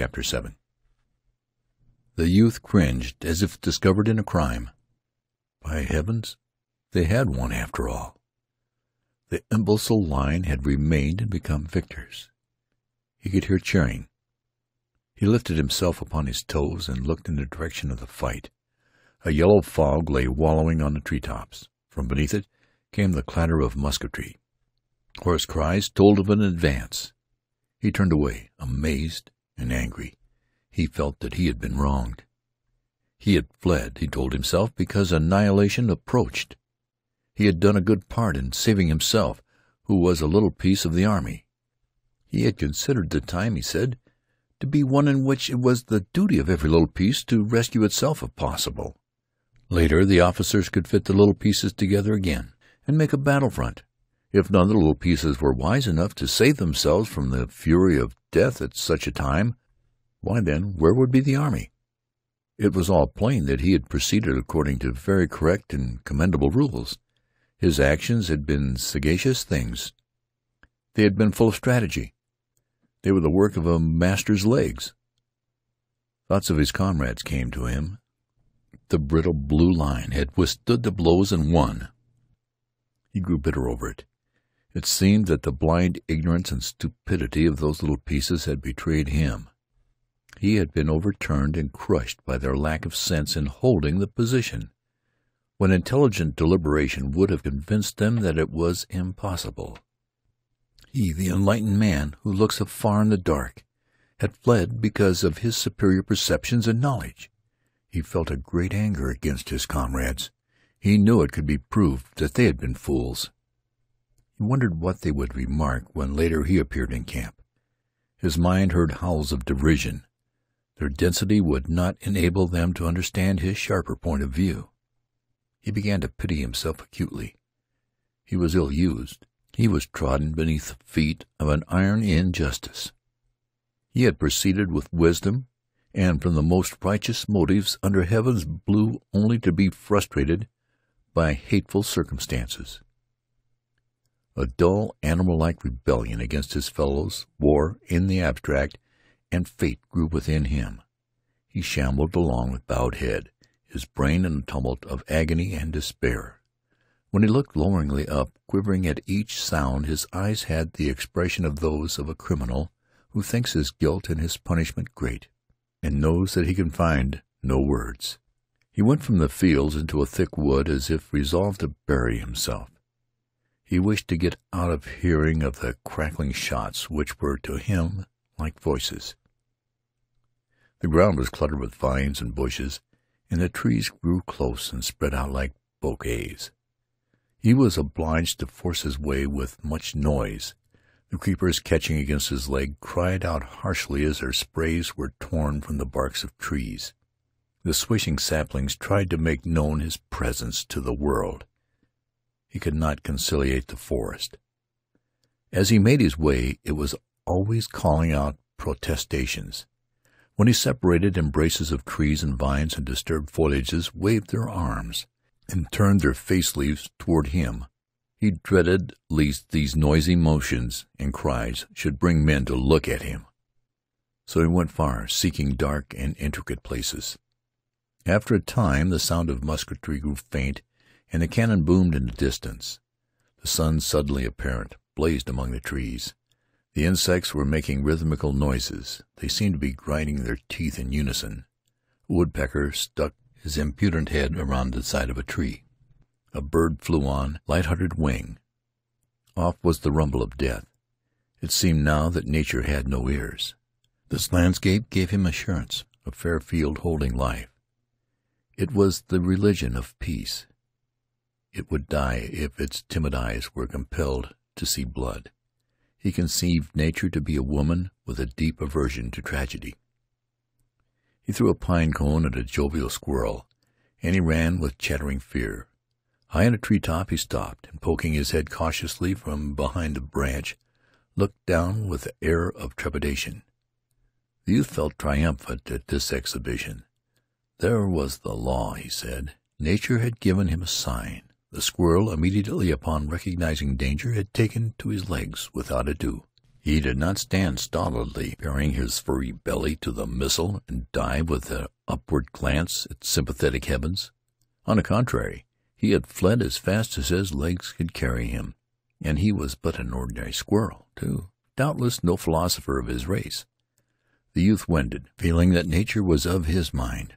Chapter 7 The youth cringed as if discovered in a crime. By heavens, they had won after all. The imbecile line had remained and become victors. He could hear cheering. He lifted himself upon his toes and looked in the direction of the fight. A yellow fog lay wallowing on the treetops. From beneath it came the clatter of musketry. Hoarse cries told of an advance. He turned away, amazed and angry. He felt that he had been wronged. He had fled, he told himself, because annihilation approached. He had done a good part in saving himself, who was a little piece of the army. He had considered the time, he said, to be one in which it was the duty of every little piece to rescue itself if possible. Later the officers could fit the little pieces together again and make a battle-front. If none of the little pieces were wise enough to save themselves from the fury of death at such a time, why then, where would be the army? It was all plain that he had proceeded according to very correct and commendable rules. His actions had been sagacious things. They had been full of strategy. They were the work of a master's legs. Thoughts of his comrades came to him. The brittle blue line had withstood the blows and won. He grew bitter over it. It seemed that the blind ignorance and stupidity of those little pieces had betrayed him. He had been overturned and crushed by their lack of sense in holding the position, when intelligent deliberation would have convinced them that it was impossible. He, the enlightened man who looks afar in the dark, had fled because of his superior perceptions and knowledge. He felt a great anger against his comrades. He knew it could be proved that they had been fools. He wondered what they would remark when later he appeared in camp. His mind heard howls of derision. Their density would not enable them to understand his sharper point of view. He began to pity himself acutely. He was ill-used. He was trodden beneath the feet of an iron injustice. He had proceeded with wisdom, and from the most righteous motives under heaven's blue, only to be frustrated by hateful circumstances. A dull, animal-like rebellion against his fellows, war in the abstract, and fate grew within him. He shambled along with bowed head, his brain in a tumult of agony and despair. When he looked loweringly up, quivering at each sound, his eyes had the expression of those of a criminal who thinks his guilt and his punishment great, and knows that he can find no words. He went from the fields into a thick wood as if resolved to bury himself. He wished to get out of hearing of the crackling shots which were to him like voices. The ground was cluttered with vines and bushes, and the trees grew close and spread out like bouquets. He was obliged to force his way with much noise. The creepers, catching against his leg, cried out harshly as their sprays were torn from the barks of trees. The swishing saplings tried to make known his presence to the world. He could not conciliate the forest. As he made his way, it was always calling out protestations. When he separated, embraces of trees and vines and disturbed foliages waved their arms and turned their face leaves toward him. He dreaded lest these noisy motions and cries should bring men to look at him. So he went far, seeking dark and intricate places. After a time the sound of musketry grew faint, and the cannon boomed in the distance. The sun, suddenly apparent, blazed among the trees. The insects were making rhythmical noises. They seemed to be grinding their teeth in unison. A woodpecker stuck his impudent head around the side of a tree. A bird flew on, light-hearted wing. Off was the rumble of death. It seemed now that nature had no ears. This landscape gave him assurance, a fair field holding life. It was the religion of peace. It would die if its timid eyes were compelled to see blood. He conceived nature to be a woman with a deep aversion to tragedy. He threw a pine cone at a jovial squirrel, and he ran with chattering fear. High in a treetop he stopped, and poking his head cautiously from behind a branch, looked down with an air of trepidation. The youth felt triumphant at this exhibition. There was the law, he said. Nature had given him a sign. The squirrel, immediately upon recognizing danger, had taken to his legs without ado. He did not stand stolidly baring his furry belly to the missile and dive with an upward glance at sympathetic heavens. On the contrary, he had fled as fast as his legs could carry him, and he was but an ordinary squirrel, too, doubtless no philosopher of his race. The youth wended, feeling that nature was of his mind.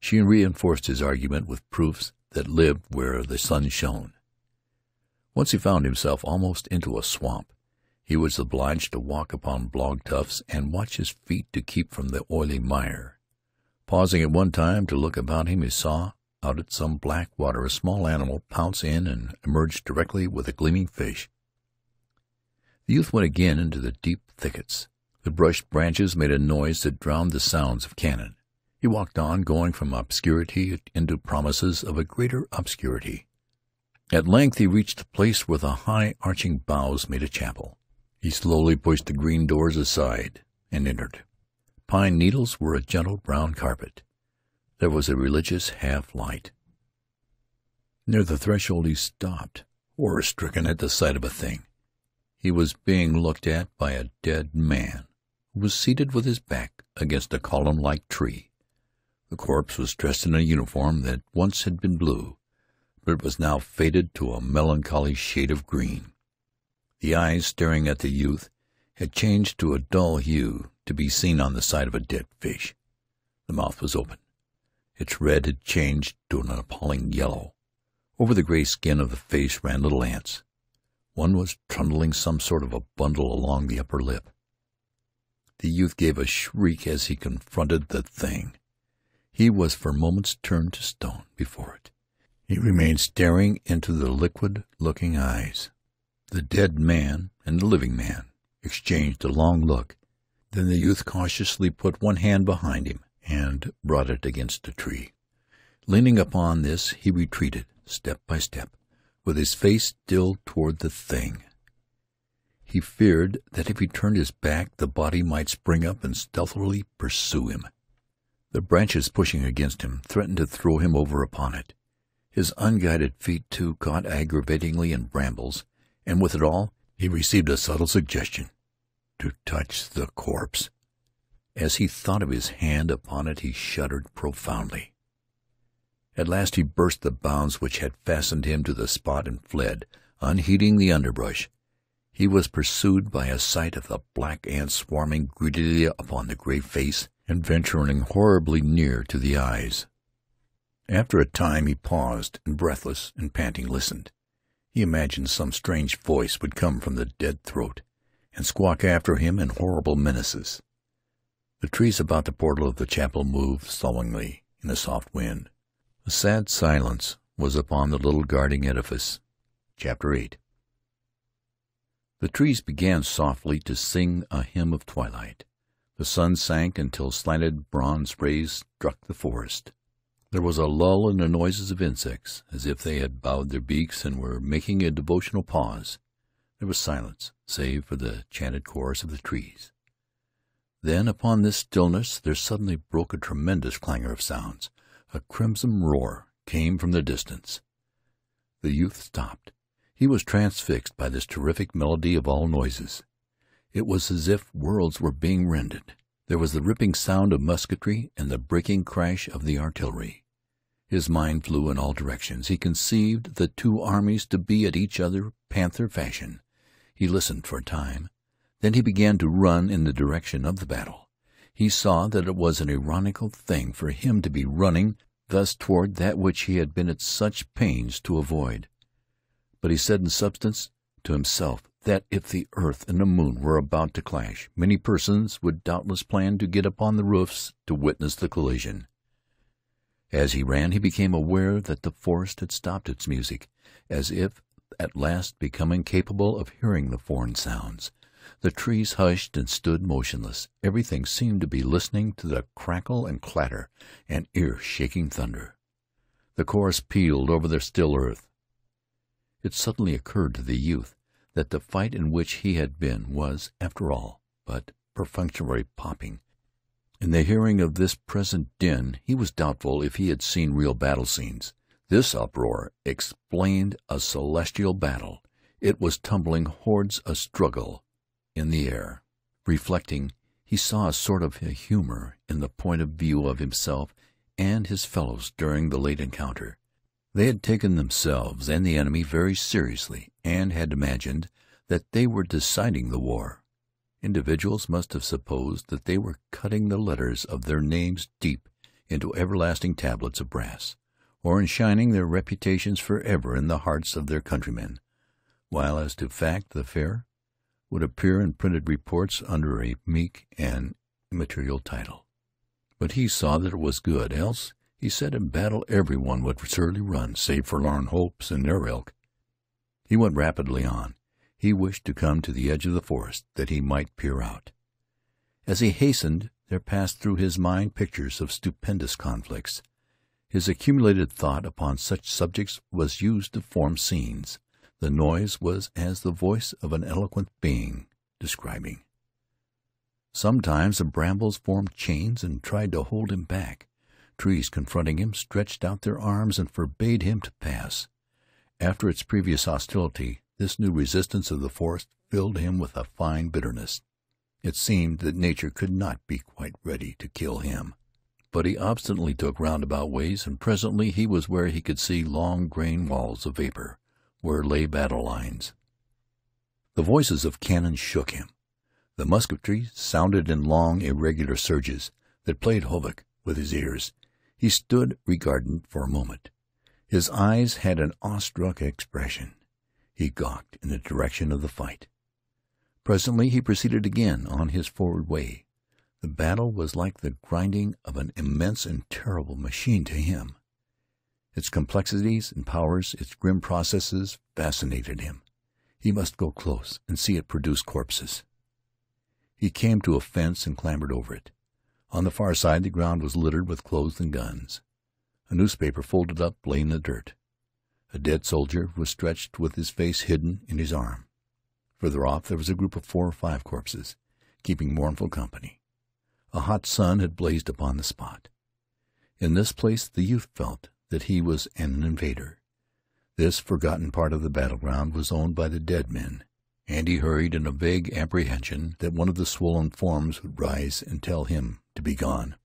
She reinforced his argument with proofs that lived where the sun shone. Once he found himself almost into a swamp. He was obliged to walk upon bog tufts and watch his feet to keep from the oily mire. Pausing at one time to look about him, he saw, out at some black water, a small animal pounce in and emerge directly with a gleaming fish. The youth went again into the deep thickets. The brushed branches made a noise that drowned the sounds of cannon. He walked on, going from obscurity into promises of a greater obscurity. At length he reached the place where the high arching boughs made a chapel. He slowly pushed the green doors aside and entered. Pine needles were a gentle brown carpet. There was a religious half-light. Near the threshold he stopped, horror-stricken at the sight of a thing. He was being looked at by a dead man, who was seated with his back against a column-like tree. The corpse was dressed in a uniform that once had been blue, but it was now faded to a melancholy shade of green. The eyes staring at the youth had changed to a dull hue to be seen on the side of a dead fish. The mouth was open. Its red had changed to an appalling yellow. Over the gray skin of the face ran little ants. One was trundling some sort of a bundle along the upper lip. The youth gave a shriek as he confronted the thing. He was for moments turned to stone before it. He remained staring into the liquid-looking eyes. The dead man and the living man exchanged a long look. Then the youth cautiously put one hand behind him and brought it against a tree. Leaning upon this, he retreated, step by step, with his face still toward the thing. He feared that if he turned his back, the body might spring up and stealthily pursue him. The branches pushing against him threatened to throw him over upon it. His unguided feet, too, caught aggravatingly in brambles, and with it all he received a subtle suggestion to touch the corpse. As he thought of his hand upon it, he shuddered profoundly. At last he burst the bonds which had fastened him to the spot and fled, unheeding the underbrush. He was pursued by a sight of the black ants swarming greedily upon the gray face and venturing horribly near to the eyes. After a time he paused, and breathless and panting listened. He imagined some strange voice would come from the dead throat, and squawk after him in horrible menaces. The trees about the portal of the chapel moved sullenly in the soft wind. A sad silence was upon the little guarding edifice. Chapter 8. The trees began softly to sing a hymn of twilight. The sun sank until slanted bronze rays struck the forest. There was a lull in the noises of insects, as if they had bowed their beaks and were making a devotional pause. There was silence, save for the chanted chorus of the trees. Then, upon this stillness, there suddenly broke a tremendous clangor of sounds. A crimson roar came from the distance. The youth stopped. He was transfixed by this terrific melody of all noises. It was as if worlds were being rended. There was the ripping sound of musketry and the breaking crash of the artillery. His mind flew in all directions. He conceived the two armies to be at each other panther fashion. He listened for a time. Then he began to run in the direction of the battle. He saw that it was an ironical thing for him to be running thus toward that which he had been at such pains to avoid. But he said in substance to himself that if the earth and the moon were about to clash, many persons would doubtless plan to get upon the roofs to witness the collision. As he ran, he became aware that the forest had stopped its music, as if at last becoming capable of hearing the foreign sounds. The trees hushed and stood motionless. Everything seemed to be listening to the crackle and clatter and ear-shaking thunder. The chorus pealed over the still earth. It suddenly occurred to the youth that the fight in which he had been was, after all, but perfunctory popping. In the hearing of this present din, he was doubtful if he had seen real battle scenes. This uproar explained a celestial battle. It was tumbling hordes a struggle. in the air. Reflecting, he saw a sort of humor in the point of view of himself and his fellows during the late encounter. They had taken themselves and the enemy very seriously, and had imagined that they were deciding the war. Individuals must have supposed that they were cutting the letters of their names deep into everlasting tablets of brass, or enshrining their reputations forever in the hearts of their countrymen, while as to fact the affair would appear in printed reports under a meek and immaterial title. But he saw that it was good, else, he said, in battle every one would surely run, save for Lorne Hopes and their ilk. He went rapidly on. He wished to come to the edge of the forest, that he might peer out. As he hastened, there passed through his mind pictures of stupendous conflicts. His accumulated thought upon such subjects was used to form scenes. The noise was as the voice of an eloquent being describing. Sometimes the brambles formed chains and tried to hold him back. Trees confronting him stretched out their arms and forbade him to pass. After its previous hostility, this new resistance of the forest filled him with a fine bitterness. It seemed that nature could not be quite ready to kill him. But he obstinately took roundabout ways, and presently he was where he could see long grain walls of vapor, where lay battle lines. The voices of cannon shook him. The musketry sounded in long, irregular surges that played havoc with his ears. He stood regardant for a moment. His eyes had an awestruck expression. He gawked in the direction of the fight. Presently he proceeded again on his forward way. The battle was like the grinding of an immense and terrible machine to him. Its complexities and powers, its grim processes, fascinated him. He must go close and see it produce corpses. He came to a fence and clambered over it. On the far side the ground was littered with clothes and guns. A newspaper folded up lay in the dirt. A dead soldier was stretched with his face hidden in his arm. Further off there was a group of 4 or 5 corpses, keeping mournful company. A hot sun had blazed upon the spot. In this place the youth felt that he was an invader. This forgotten part of the battleground was owned by the dead men, and he hurried in a vague apprehension that one of the swollen forms would rise and tell him to be gone.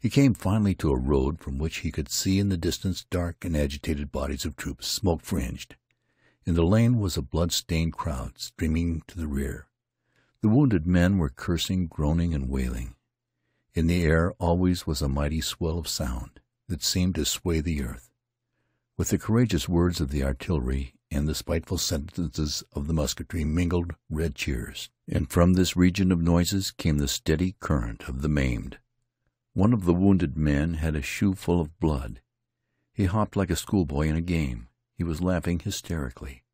He came finally to a road from which he could see in the distance dark and agitated bodies of troops, smoke-fringed. In the lane was a blood-stained crowd streaming to the rear. The wounded men were cursing, groaning, and wailing. In the air always was a mighty swell of sound that seemed to sway the earth. With the courageous words of the artillery and the spiteful sentences of the musketry mingled red cheers, and from this region of noises came the steady current of the maimed. One of the wounded men had a shoe full of blood. He hopped like a schoolboy in a game. He was laughing hysterically.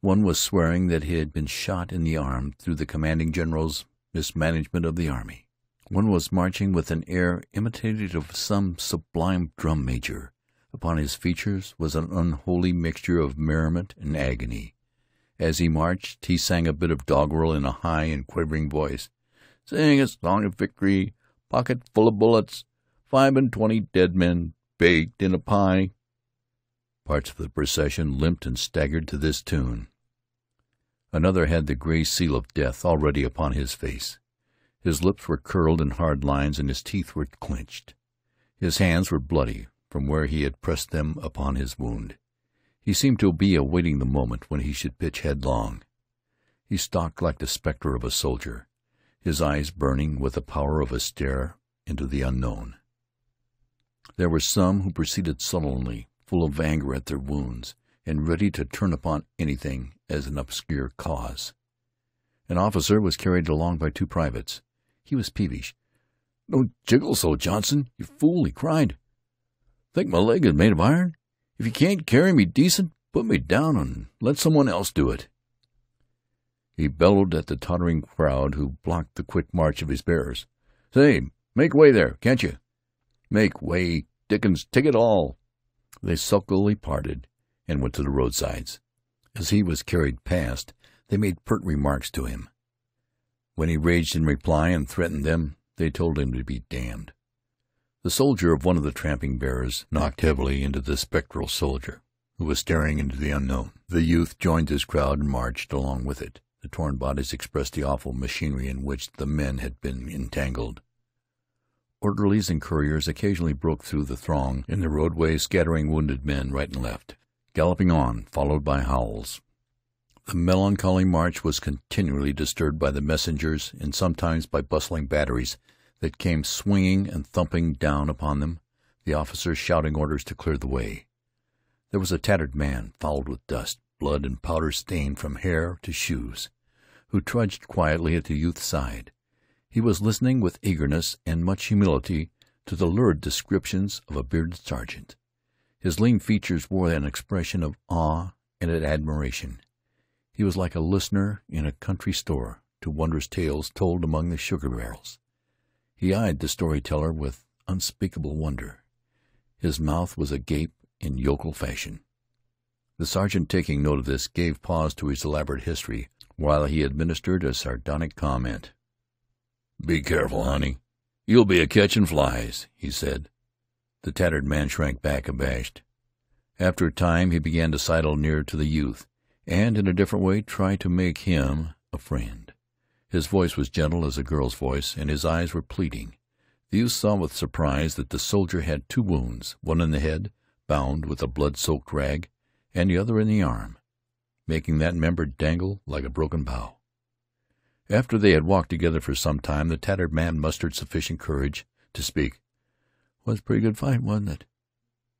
One was swearing that he had been shot in the arm through the commanding general's mismanagement of the army. One was marching with an air imitative of some sublime drum major. Upon his features was an unholy mixture of merriment and agony. As he marched, he sang a bit of doggerel in a high and quivering voice. Sing a song of victory, pocket full of bullets, 25 dead men baked in a pie. Parts of the procession limped and staggered to this tune. Another had the gray seal of death already upon his face. His lips were curled in hard lines, and his teeth were clenched. His hands were bloody from where he had pressed them upon his wound. He seemed to be awaiting the moment when he should pitch headlong. He stalked like the spectre of a soldier, his eyes burning with the power of a stare into the unknown. There were some who proceeded sullenly, full of anger at their wounds, and ready to turn upon anything as an obscure cause. An officer was carried along by 2 privates. He was peevish. "Don't jiggle so, Johnson, you fool," he cried. "Think my leg is made of iron? If you can't carry me decent, put me down and let someone else do it." He bellowed at the tottering crowd who blocked the quick march of his bearers. "Say, make way there, can't you? Make way, Dickens, take it all!" They sulkily parted and went to the roadsides. As he was carried past, they made pert remarks to him. When he raged in reply and threatened them, they told him to be damned. The soldier of one of the tramping bearers knocked heavily into the spectral soldier, who was staring into the unknown. The youth joined his crowd and marched along with it. The torn bodies expressed the awful machinery in which the men had been entangled. Orderlies and couriers occasionally broke through the throng in the roadway, scattering wounded men right and left, galloping on, followed by howls. The melancholy march was continually disturbed by the messengers, and sometimes by bustling batteries that came swinging and thumping down upon them, the officers shouting orders to clear the way. There was a tattered man, fouled with dust, blood, and powder stained from hair to shoes, who trudged quietly at the youth's side. He was listening with eagerness and much humility to the lurid descriptions of a bearded sergeant. His lean features wore an expression of awe and admiration. He was like a listener in a country store to wondrous tales told among the sugar barrels. He eyed the storyteller with unspeakable wonder. His mouth was agape in yokel fashion. The sergeant, taking note of this, gave pause to his elaborate history while he administered a sardonic comment. "Be careful, honey. You'll be a-catchin' flies," he said. The tattered man shrank back, abashed. After a time he began to sidle near to the youth, and in a different way try to make him a friend. His voice was gentle as a girl's voice, and his eyes were pleading. The youth saw with surprise that the soldier had two wounds, one in the head, bound with a blood-soaked rag, and the other in the arm, making that member dangle like a broken bough. After they had walked together for some time, the tattered man mustered sufficient courage to speak. "Was a pretty good fight, wasn't it?"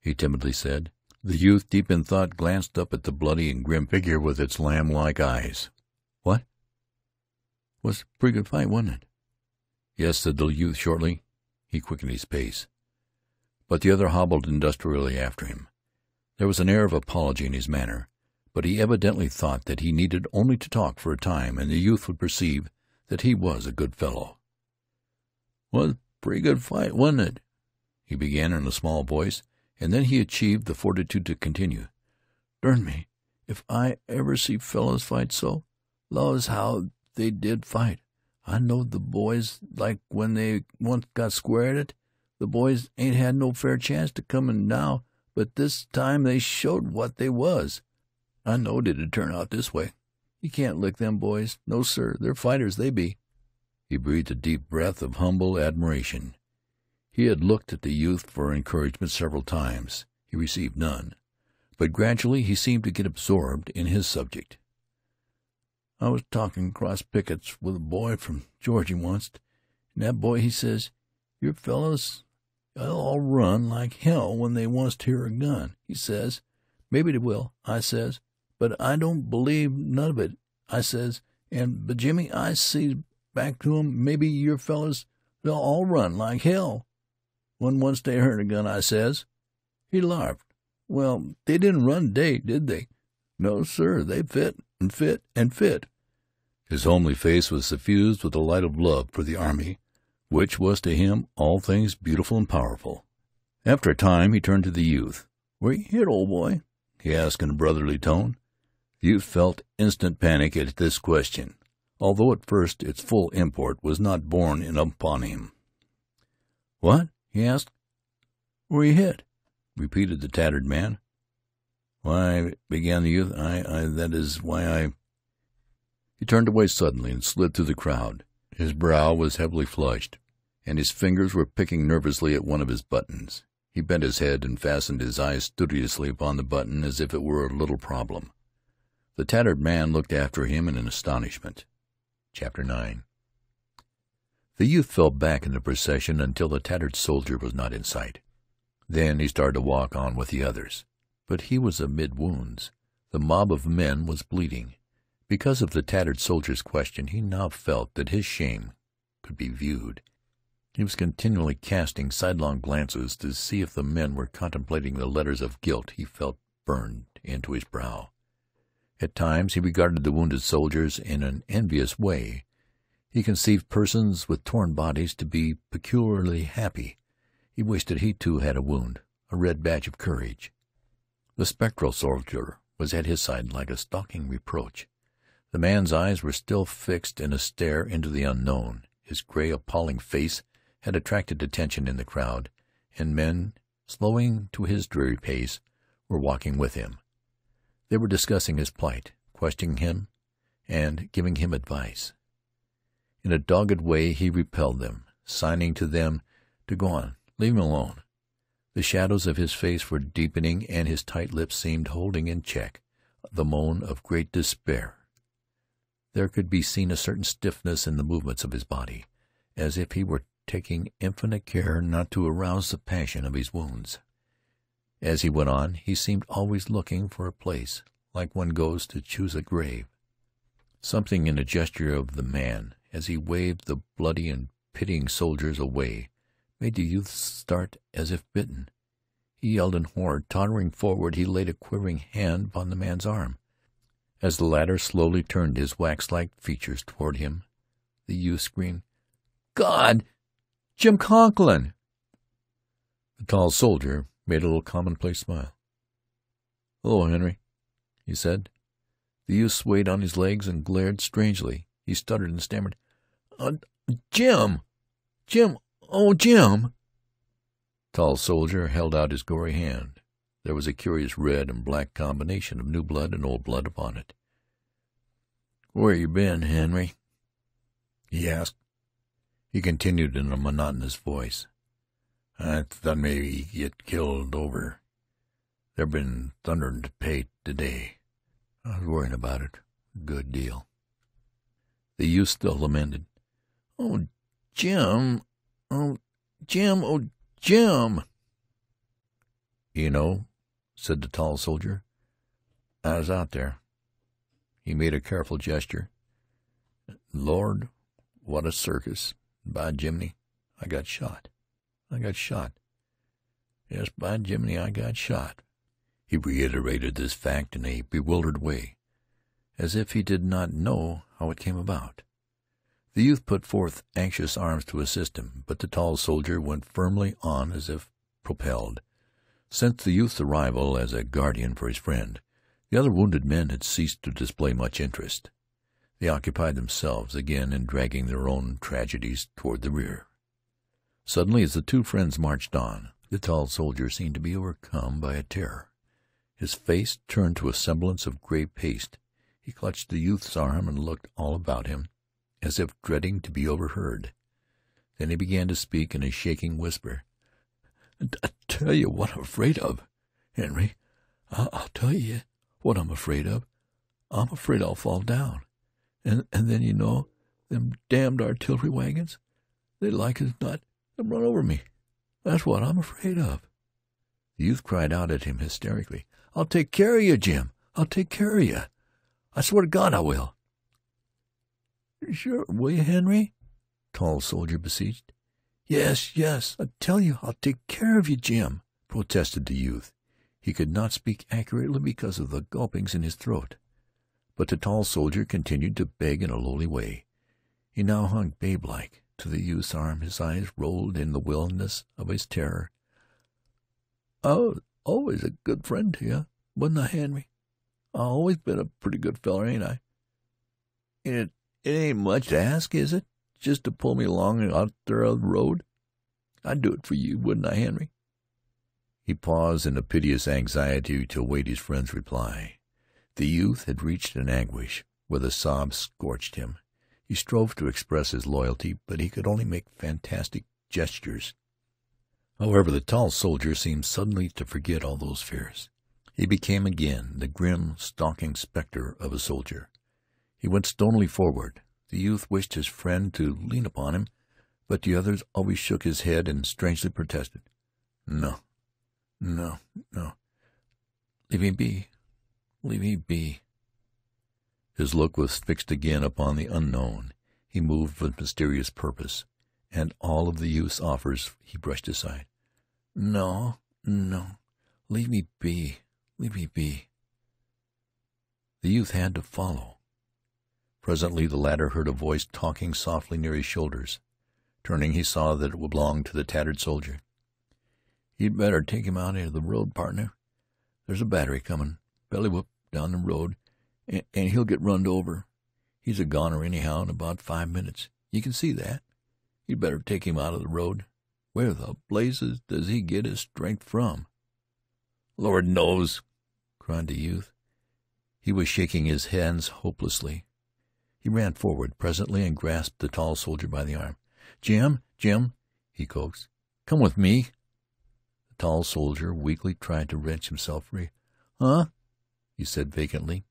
he timidly said. The youth, deep in thought, glanced up at the bloody and grim figure with its lamb-like eyes. "What? Was a pretty good fight, wasn't it?" "Yes," said the youth shortly. He quickened his pace, but the other hobbled industriously after him. There was an air of apology in his manner, but he evidently thought that he needed only to talk for a time, and the youth would perceive that he was a good fellow. "Was a pretty good fight, wasn't it?" he began in a small voice, and then he achieved the fortitude to continue. "Darn me, if I ever see fellows fight so. Laws, how they did fight! I know the boys, like when they once got square at it, the boys ain't had no fair chance to come in now, but this time they showed what they was. I knowed it'd turn out this way. You can't lick them boys. No, sir, they're fighters, they be." He breathed a deep breath of humble admiration. He had looked at the youth for encouragement several times. He received none, but gradually he seemed to get absorbed in his subject. "I was talking cross pickets with a boy from Georgia once, and that boy, he says, 'Your fellows, they'll all run like hell when they wants to hear a gun,' he says. 'Maybe they will,' I says, 'but I don't believe none of it,' I says, 'and, but Jimmy, I sees back to 'em, maybe your fellows, they'll all run like hell when once they heard a gun,' I says. He larfed. 'Well, they didn't run today, did they?' 'No, sir, they fit, and fit, and fit.'" His homely face was suffused with the light of love for the army, which was to him all things beautiful and powerful. After a time he turned to the youth. "Were you hit, old boy?" he asked in a brotherly tone. The youth felt instant panic at this question, although at first its full import was not borne in upon him. "What?" he asked. "Were you hit?" repeated the tattered man. "Why," began the youth, that is why I—" He turned away suddenly and slid through the crowd. His brow was heavily flushed, and his fingers were picking nervously at one of his buttons. He bent his head and fastened his eyes studiously upon the button as if it were a little problem. The tattered man looked after him in astonishment. Chapter 9. The youth fell back in the procession until the tattered soldier was not in sight. Then he started to walk on with the others, but he was amid wounds. The mob of men was bleeding. Because of the tattered soldier's question, he now felt that his shame could be viewed. He was continually casting sidelong glances to see if the men were contemplating the letters of guilt he felt burned into his brow. At times he regarded the wounded soldiers in an envious way. He conceived persons with torn bodies to be peculiarly happy. He wished that he too had a wound, a red badge of courage. The spectral soldier was at his side like a stalking reproach. The man's eyes were still fixed in a stare into the unknown. His gray, appalling face had attracted attention in the crowd, and men, slowing to his dreary pace, were walking with him. They were discussing his plight, questioning him, and giving him advice. In a dogged way he repelled them, signing to them to go on, leave him alone. The shadows of his face were deepening, and his tight lips seemed holding in check the moan of great despair. There could be seen a certain stiffness in the movements of his body, as if he were taking infinite care not to arouse the passion of his wounds. As he went on, he seemed always looking for a place, like one goes to choose a grave. Something in the gesture of the man, as he waved the bloody and pitying soldiers away, made the youth start as if bitten. He yelled in horror. Tottering forward, he laid a quivering hand upon the man's arm. As the latter slowly turned his wax-like features toward him, the youth screamed, "God! Jim Conklin!" The tall soldier made a little commonplace smile. "Hello, Henry," he said. The youth swayed on his legs and glared strangely. He stuttered and stammered, "Jim! Jim! Oh, Jim!" The tall soldier held out his gory hand. There was a curious red and black combination of new blood and old blood upon it. "Where you been, Henry?" he asked. He continued in a monotonous voice, "I thought maybe you'd get killed over. There been thunder and pay today. I was worrying about it a good deal." The youth still lamented, "Oh, Jim! Oh, Jim! Oh, Jim!" "You know," said the tall soldier, "I was out there." He made a careful gesture. "Lord, what a circus! By Jiminy, I got shot. I got shot. Yes, by Jiminy, I got shot." He reiterated this fact in a bewildered way, as if he did not know how it came about. The youth put forth anxious arms to assist him, but the tall soldier went firmly on as if propelled. Since the youth's arrival as a guardian for his friend, the other wounded men had ceased to display much interest. They occupied themselves again in dragging their own tragedies toward the rear. Suddenly, as the two friends marched on, the tall soldier seemed to be overcome by a terror. His face turned to a semblance of gray paste. He clutched the youth's arm and looked all about him, as if dreading to be overheard. Then he began to speak in a shaking whisper. "I tell you what I'm afraid of, Henry. I'll tell you what I'm afraid of. I'm afraid I'll fall down. And then, you know, them damned artillery wagons, they like as not to run over me. That's what I'm afraid of." The youth cried out at him hysterically, "I'll take care of you, Jim. I'll take care of you. I swear to God I will." "Sure, will you, Henry?" tall soldier beseeched. "Yes, yes, I tell you, I'll take care of you, Jim," protested the youth. He could not speak accurately because of the gulpings in his throat. But the tall soldier continued to beg in a lowly way. He now hung babe-like to the youth's arm. His eyes rolled in the wilderness of his terror. "I was always a good friend to you, wasn't I, Henry? I always been a pretty good feller, ain't I? It ain't much to ask, is it? Just to pull me along out there on the road. I'd do it for you, wouldn't I, Henry?" He paused in a piteous anxiety to await his friend's reply. The youth had reached an anguish where the sobs scorched him. He strove to express his loyalty, but he could only make fantastic gestures. However, the tall soldier seemed suddenly to forget all those fears. He became again the grim, stalking spectre of a soldier. He went stonily forward. The youth wished his friend to lean upon him, but the others always shook his head and strangely protested. "No, no, no. Leave me be. Leave me be." His look was fixed again upon the unknown. He moved with mysterious purpose, and all of the youth's offers he brushed aside. "No, no, leave me be, leave me be." The youth had to follow. Presently the latter heard a voice talking softly near his shoulders. Turning, he saw that it belonged to the tattered soldier. "You'd better take him out of the road, partner. There's a battery coming belly-whoop down the road, and he'll get runned over. He's a goner anyhow in about 5 minutes. You can see that. You'd better take him out of the road. Where the blazes does he get his strength from?" "Lord knows," cried the youth. He was shaking his hands hopelessly. He ran forward presently and grasped the tall soldier by the arm. Jim, he coaxed, come with me. The tall soldier weakly tried to wrench himself free. Huh? he said vacantly.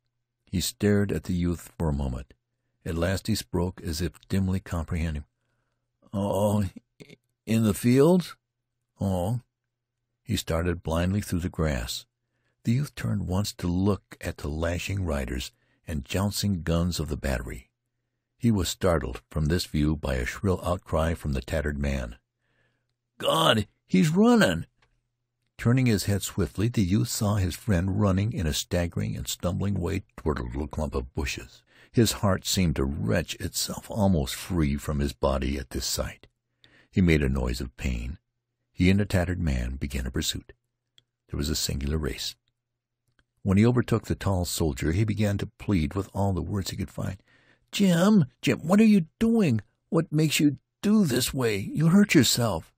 He stared at the youth for a moment. At last he spoke as if dimly comprehending. Oh, in the fields? Oh. He started blindly through the grass. The youth turned once to look at the lashing riders and jouncing guns of the battery. He was startled from this view by a shrill outcry from the tattered man. God, he's running! Turning his head swiftly, the youth saw his friend running in a staggering and stumbling way toward a little clump of bushes. His heart seemed to wrench itself almost free from his body at this sight. He made a noise of pain. He and the tattered man began a pursuit. There was a singular race. When he overtook the tall soldier, he began to plead with all the words he could find. Jim, what are you doing? What makes you do this way? You'll hurt yourself.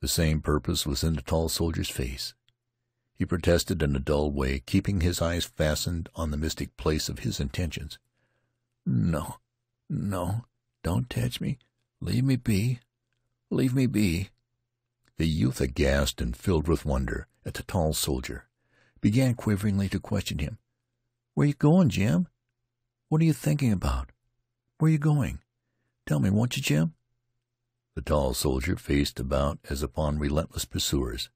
The same purpose was in the tall soldier's face. He protested in a dull way, keeping his eyes fastened on the mystic place of his intentions. No, don't touch me. Leave me be. The youth, aghast and filled with wonder at the tall soldier, began quaveringly to question him. Where you going, Jim? What are you thinking about? Where you going? Tell me, won't you, Jim? The tall soldier faced about as upon relentless pursuers.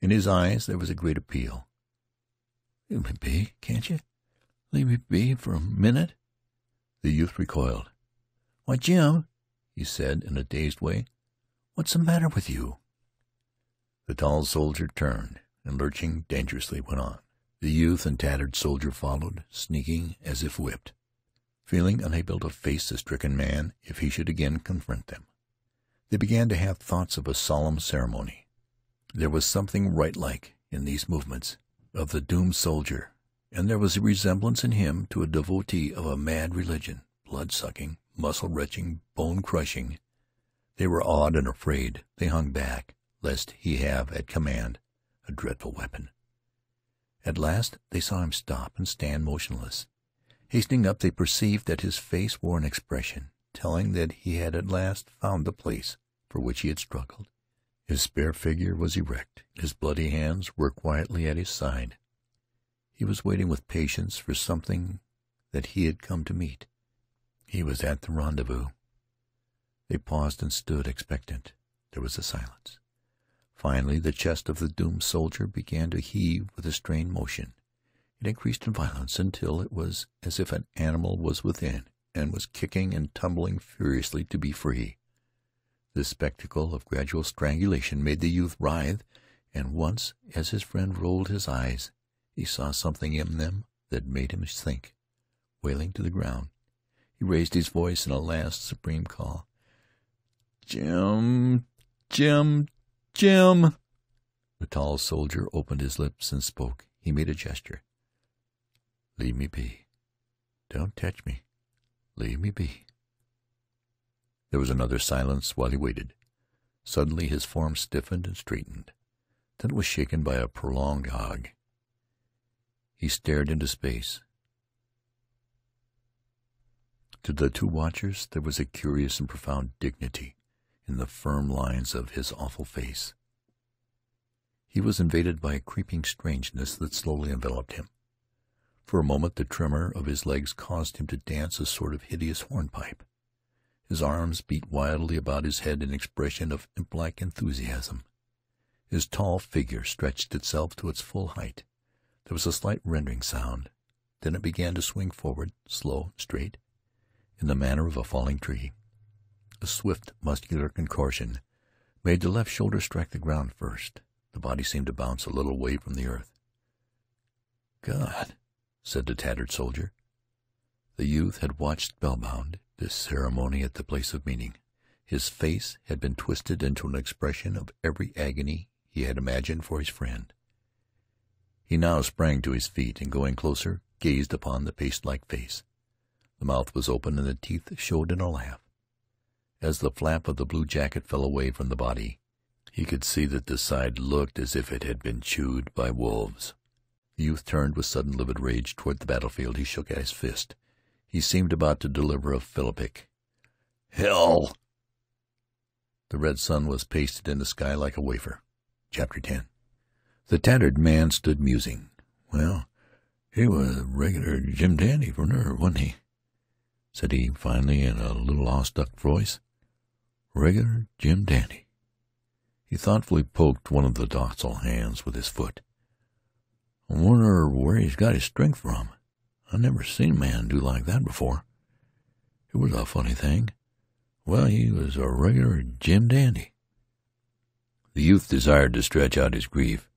In his eyes there was a great appeal. Leave me be, can't you? Leave me be for a minute? The youth recoiled. Why, Jim, he said in a dazed way, what's the matter with you? The tall soldier turned, and lurching dangerously went on. The youth and tattered soldier followed, sneaking as if whipped, feeling unable to face the stricken man if he should again confront them. They began to have thoughts of a solemn ceremony. There was something rite-like in these movements of the doomed soldier, and there was a resemblance in him to a devotee of a mad religion, blood-sucking, muscle-wrenching, bone-crushing. They were awed and afraid. They hung back, lest he have at command a dreadful weapon. At last they saw him stop and stand motionless. Hastening up, they perceived that his face wore an expression telling that he had at last found the place for which he had struggled. His spare figure was erect. His bloody hands were quietly at his side. He was waiting with patience for something that he had come to meet. He was at the rendezvous. They paused and stood expectant. There was a silence. Finally, the chest of the doomed soldier began to heave with a strained motion. It increased in violence until it was as if an animal was within and was kicking and tumbling furiously to be free. This spectacle of gradual strangulation made the youth writhe, and once, as his friend rolled his eyes, he saw something in them that made him sink, wailing to the ground. He raised his voice in a last supreme call. Jim! The tall soldier opened his lips and spoke. He made a gesture. Leave me be. Don't touch me. Leave me be. There was another silence while he waited. Suddenly his form stiffened and straightened. Then it was shaken by a prolonged hug. He stared into space. To the two watchers there was a curious and profound dignity in the firm lines of his awful face. He was invaded by a creeping strangeness that slowly enveloped him. For a moment the tremor of his legs caused him to dance a sort of hideous hornpipe. His arms beat wildly about his head in expression of imp-like enthusiasm. His tall figure stretched itself to its full height. There was a slight rending sound. Then it began to swing forward, slow, straight, in the manner of a falling tree. A swift muscular contortion made the left shoulder strike the ground first. The body seemed to bounce a little way from the earth. God, said the tattered soldier. The youth had watched spellbound this ceremony at the place of meeting. His face had been twisted into an expression of every agony he had imagined for his friend. He now sprang to his feet and, going closer, gazed upon the paste-like face. The mouth was open and the teeth showed in a laugh. As the flap of the blue jacket fell away from the body, he could see that the side looked as if it had been chewed by wolves. The youth turned with sudden livid rage toward the battlefield. He shook his fist. He seemed about to deliver a philippic. Hell! The red sun was pasted in the sky like a wafer. Chapter 10. The tattered man stood musing. Well, he was a regular Jim Dandy for nerve, wasn't he? Said he finally in a little awestruck voice. Regular Jim Dandy. He thoughtfully poked one of the docile hands with his foot. I wonder where he's got his strength from. I never seen a man do like that before. It was a funny thing. Well, he was a regular Jim Dandy. The youth desired to stretch out his grief.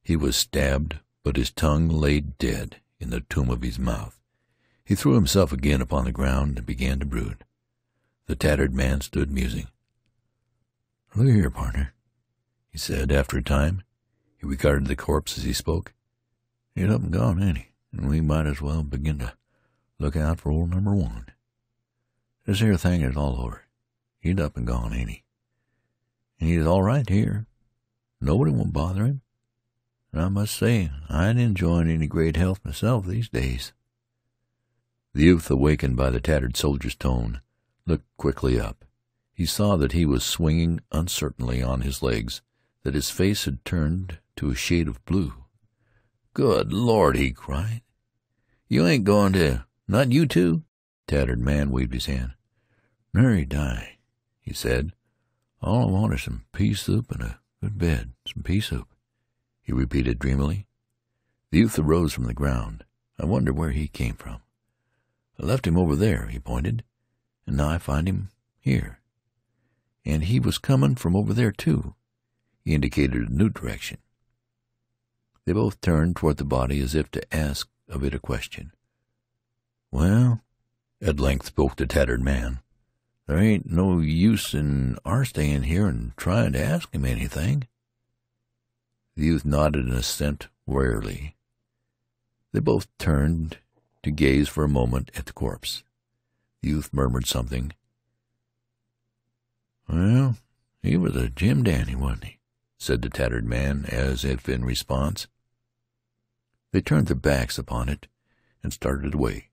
He was stabbed, but his tongue lay dead in the tomb of his mouth. He threw himself again upon the ground and began to brood. The tattered man stood musing. Look here, partner, he said after a time. He regarded the corpse as he spoke. He's up and gone, ain't he? And we might as well begin to look out for old number one. This here thing is all over. He's up and gone, ain't he? And he's all right here. Nobody won't bother him. And I must say, I ain't enjoying any great health myself these days. The youth, awakened by the tattered soldier's tone, looked quickly up. He saw that he was swinging uncertainly on his legs, that his face had turned to a shade of blue. Good Lord, he cried. You ain't going to, not you two? The tattered man waved his hand. Nary die, he said. All I want is some pea soup and a good bed. Some pea soup, he repeated dreamily. The youth arose from the ground. I wonder where he came from. I left him over there, he pointed, and now I find him here. And he was coming from over there, too. He indicated a new direction. They both turned toward the body as if to ask of it a question. Well, at length spoke the tattered man, there ain't no use in our staying here and trying to ask him anything. The youth nodded an assent warily. They both turned to gaze for a moment at the corpse. The youth murmured something. Well, he was a Jim Dandy, wasn't he? Said the tattered man, as if in response. They turned their backs upon it and started away.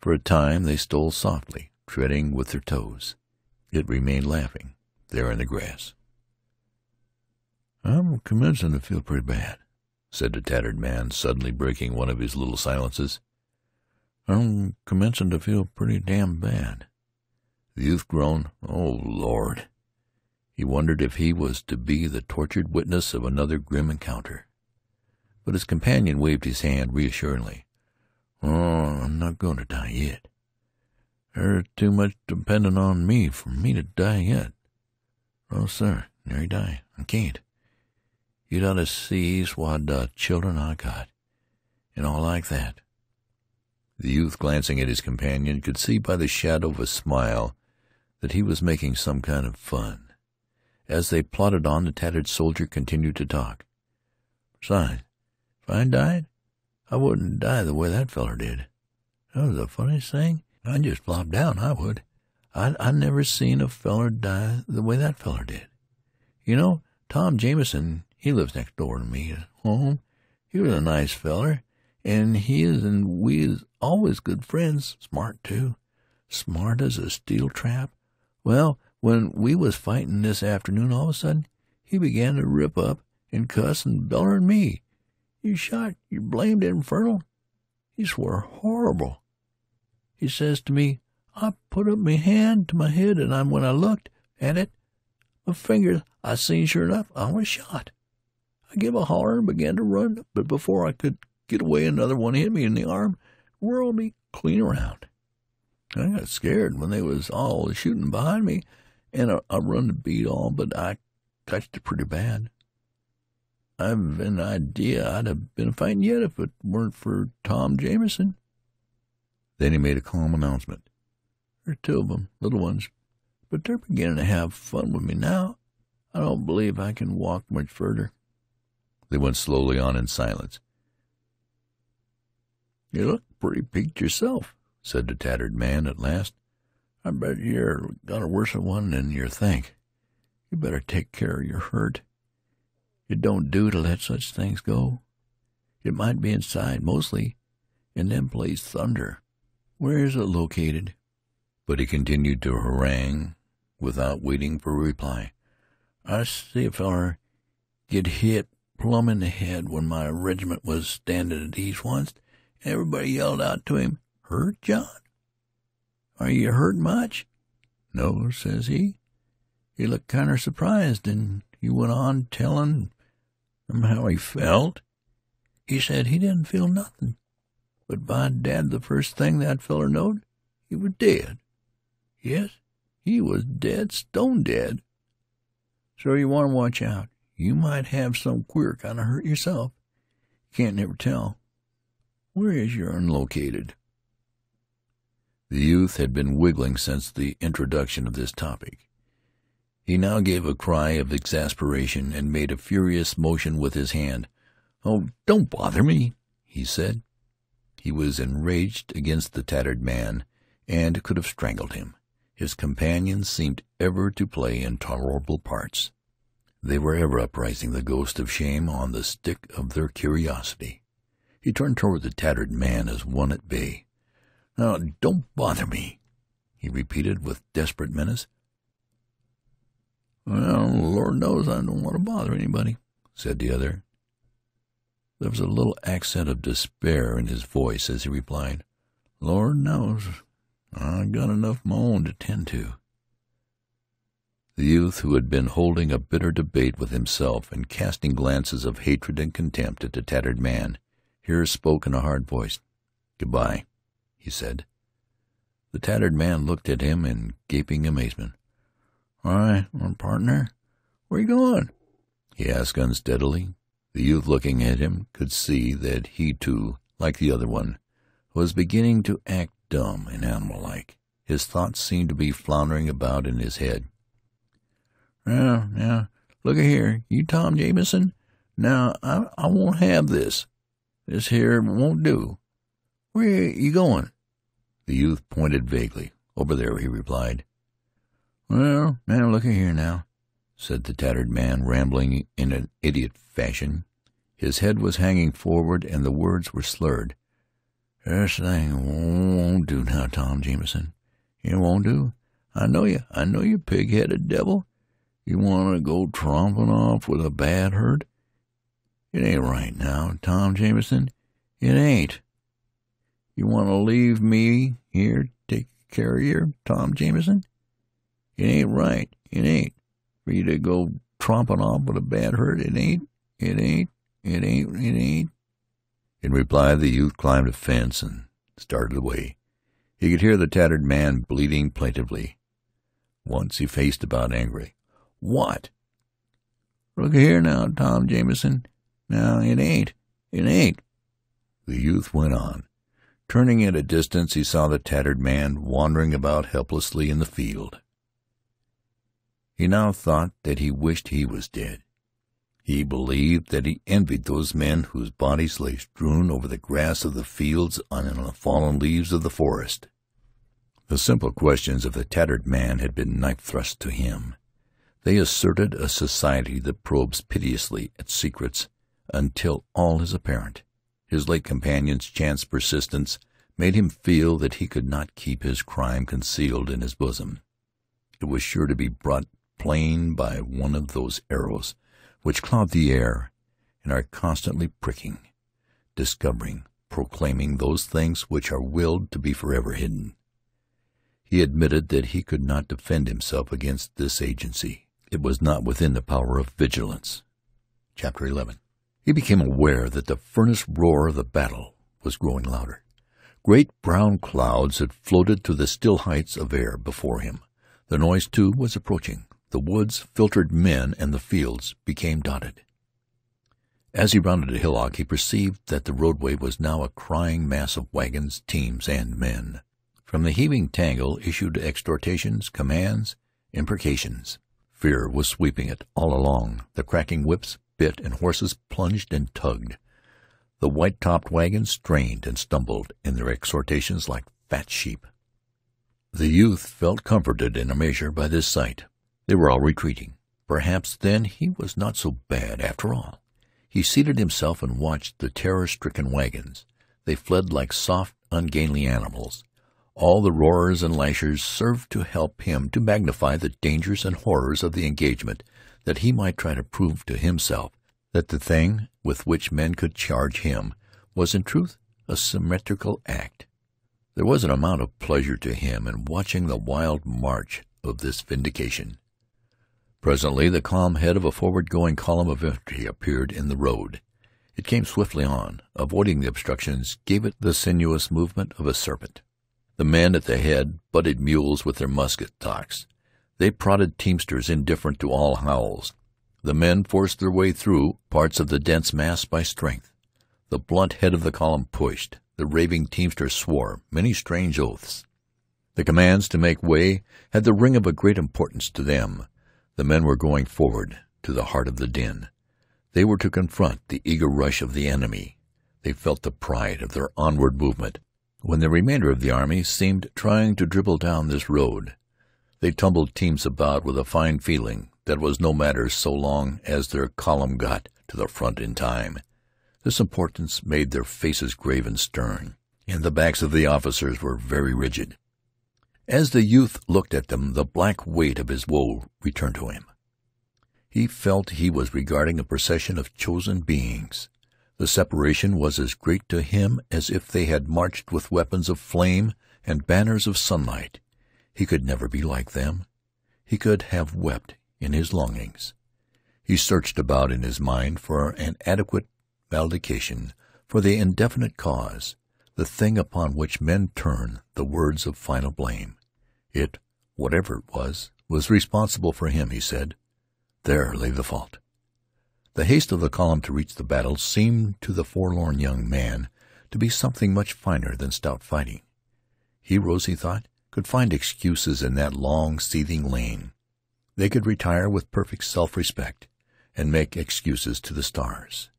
For a time they stole softly, treading with their toes. It remained laughing, there in the grass. I'm commencing to feel pretty bad, said the tattered man, suddenly breaking one of his little silences. I'm commencing to feel pretty damn bad. The youth groaned. Oh, Lord! He wondered if he was to be the tortured witness of another grim encounter. But his companion waved his hand reassuringly. Oh, I'm not going to die yet. There's too much depending on me for me to die yet. No, sir, nary die. I can't. You'd ought to see what the children I got, and all like that. The youth, glancing at his companion, could see by the shadow of a smile that he was making some kind of fun. As they plodded on, the tattered soldier continued to talk. Besides, if I died, I wouldn't die the way that feller did. That was the funniest thing. I'd just flop down, I would. I never seen a feller die the way that feller did. You know, Tom Jamison, he lives next door to me at home. He was a nice feller. And he is and we is always good friends. Smart, too. Smart as a steel trap. Well, when we was fighting this afternoon, all of a sudden, he began to rip up and cuss and beller at me. You shot, you blamed infernal. He swore horrible. He says to me, I put up my hand to my head, and when I looked at it, my fingers, I seen sure enough, I was shot. I give a holler and began to run, but before I could get away, another one hit me in the arm, whirled me clean around. I got scared when they was all shooting behind me, and I run to beat all, but I touched it pretty bad. I've an idea I'd have been fighting yet if it weren't for Tom Jamison. Then he made a calm announcement. There's two of them, little ones, but they're beginning to have fun with me now. I don't believe I can walk much further. They went slowly on in silence. You look pretty peaked yourself, said the tattered man at last. I bet you're got a worse one than you think. You better take care of your hurt. It don't do to let such things go. It might be inside mostly, and then plays thunder. Where is it located? But he continued to harangue without waiting for a reply. I see a feller get hit plumb in the head when my regiment was standing at east once. Everybody yelled out to him, "Hurt, John? Are you hurt much?" "No," says he. He looked kinder surprised, and he went on telling him how he felt. He said he didn't feel nothing, but by dad, the first thing that feller knowed, he was dead. Yes, he was dead, stone dead. So you want to watch out. You might have some queer kind of hurt yourself. You can't never tell. Where is yourn located? The youth had been wiggling since the introduction of this topic. He now gave a cry of exasperation and made a furious motion with his hand. "Oh, don't bother me," he said. He was enraged against the tattered man and could have strangled him. His companions seemed ever to play intolerable parts. They were ever uprising the ghost of shame on the stick of their curiosity. He turned toward the tattered man as one at bay. "Now, don't bother me," he repeated with desperate menace. "Well, Lord knows I don't want to bother anybody," said the other. There was a little accent of despair in his voice as he replied, "Lord knows I got enough of my own to tend to." The youth, who had been holding a bitter debate with himself and casting glances of hatred and contempt at the tattered man, here spoke in a hard voice. "Goodbye," he said. The tattered man looked at him in gaping amazement. "All right, partner, where you going?" he asked unsteadily. The youth, looking at him, could see that he, too, like the other one, was beginning to act dumb and animal-like. His thoughts seemed to be floundering about in his head. Now, look here, you Tom Jamison. Now, I won't have this. This here won't do. Where you going?" The youth pointed vaguely. "Over there," he replied. "Well, now, look here now," said the tattered man, rambling in an idiot fashion. His head was hanging forward, and the words were slurred. "This thing won't do now, Tom Jamison. It won't do. I know you pig-headed devil. You want to go tromping off with a bad hurt? It ain't right now, Tom Jamison. It ain't. You want to leave me here to take care of you, Tom Jamison? It ain't right. It ain't. For you to go tromping off with a bad hurt, it ain't. It ain't. It ain't. It ain't." In reply, the youth climbed a fence and started away. He could hear the tattered man bleating plaintively. Once he faced about angrily. "What?" "Look here now, Tom Jamison. Now, it ain't. It ain't." The youth went on. Turning at a distance, he saw the tattered man wandering about helplessly in the field. He now thought that he wished he was dead. He believed that he envied those men whose bodies lay strewn over the grass of the fields and on the fallen leaves of the forest. The simple questions of the tattered man had been knife-thrust to him. They asserted a society that probes pitilessly at secrets until all is apparent. His late companion's chance persistence made him feel that he could not keep his crime concealed in his bosom. It was sure to be brought plain by one of those arrows which cloud the air and are constantly pricking, discovering, proclaiming those things which are willed to be forever hidden. He admitted that he could not defend himself against this agency. It was not within the power of vigilance. Chapter 11. He became aware that the furnace roar of the battle was growing louder. Great brown clouds had floated to the still heights of air before him. The noise, too, was approaching. The woods filtered men, and the fields became dotted. As he rounded a hillock, he perceived that the roadway was now a crying mass of wagons, teams, and men. From the heaving tangle issued exhortations, commands, imprecations. Fear was sweeping it all along. The cracking whips bit, and horses plunged and tugged. The white-topped wagons strained and stumbled in their exhortations like fat sheep. The youth felt comforted in a measure by this sight. They were all retreating. Perhaps, then, he was not so bad, after all. He seated himself and watched the terror-stricken wagons. They fled like soft, ungainly animals. All the roars and lashers served to help him to magnify the dangers and horrors of the engagement, that he might try to prove to himself that the thing with which men could charge him was in truth a symmetrical act. There was an amount of pleasure to him in watching the wild march of this vindication. Presently the calm head of a forward-going column of infantry appeared in the road. It came swiftly on, avoiding the obstructions, gave it the sinuous movement of a serpent. The men at the head butted mules with their musket stocks. They prodded teamsters indifferent to all howls. The men forced their way through parts of the dense mass by strength. The blunt head of the column pushed. The raving teamsters swore many strange oaths. The commands to make way had the ring of a great importance to them. The men were going forward to the heart of the din. They were to confront the eager rush of the enemy. They felt the pride of their onward movement, when the remainder of the army seemed trying to dribble down this road. They tumbled teams about with a fine feeling that was no matter so long as their column got to the front in time. This importance made their faces grave and stern, and the backs of the officers were very rigid. As the youth looked at them, the black weight of his woe returned to him. He felt he was regarding a procession of chosen beings. The separation was as great to him as if they had marched with weapons of flame and banners of sunlight. He could never be like them. He could have wept in his longings. He searched about in his mind for an adequate malediction for the indefinite cause, the thing upon which men turn the words of final blame. It, whatever it was responsible for him, he said. There lay the fault. The haste of the column to reach the battle seemed to the forlorn young man to be something much finer than stout fighting. Heroes, he thought, could find excuses in that long, seething lane. They could retire with perfect self-respect and make excuses to the stars.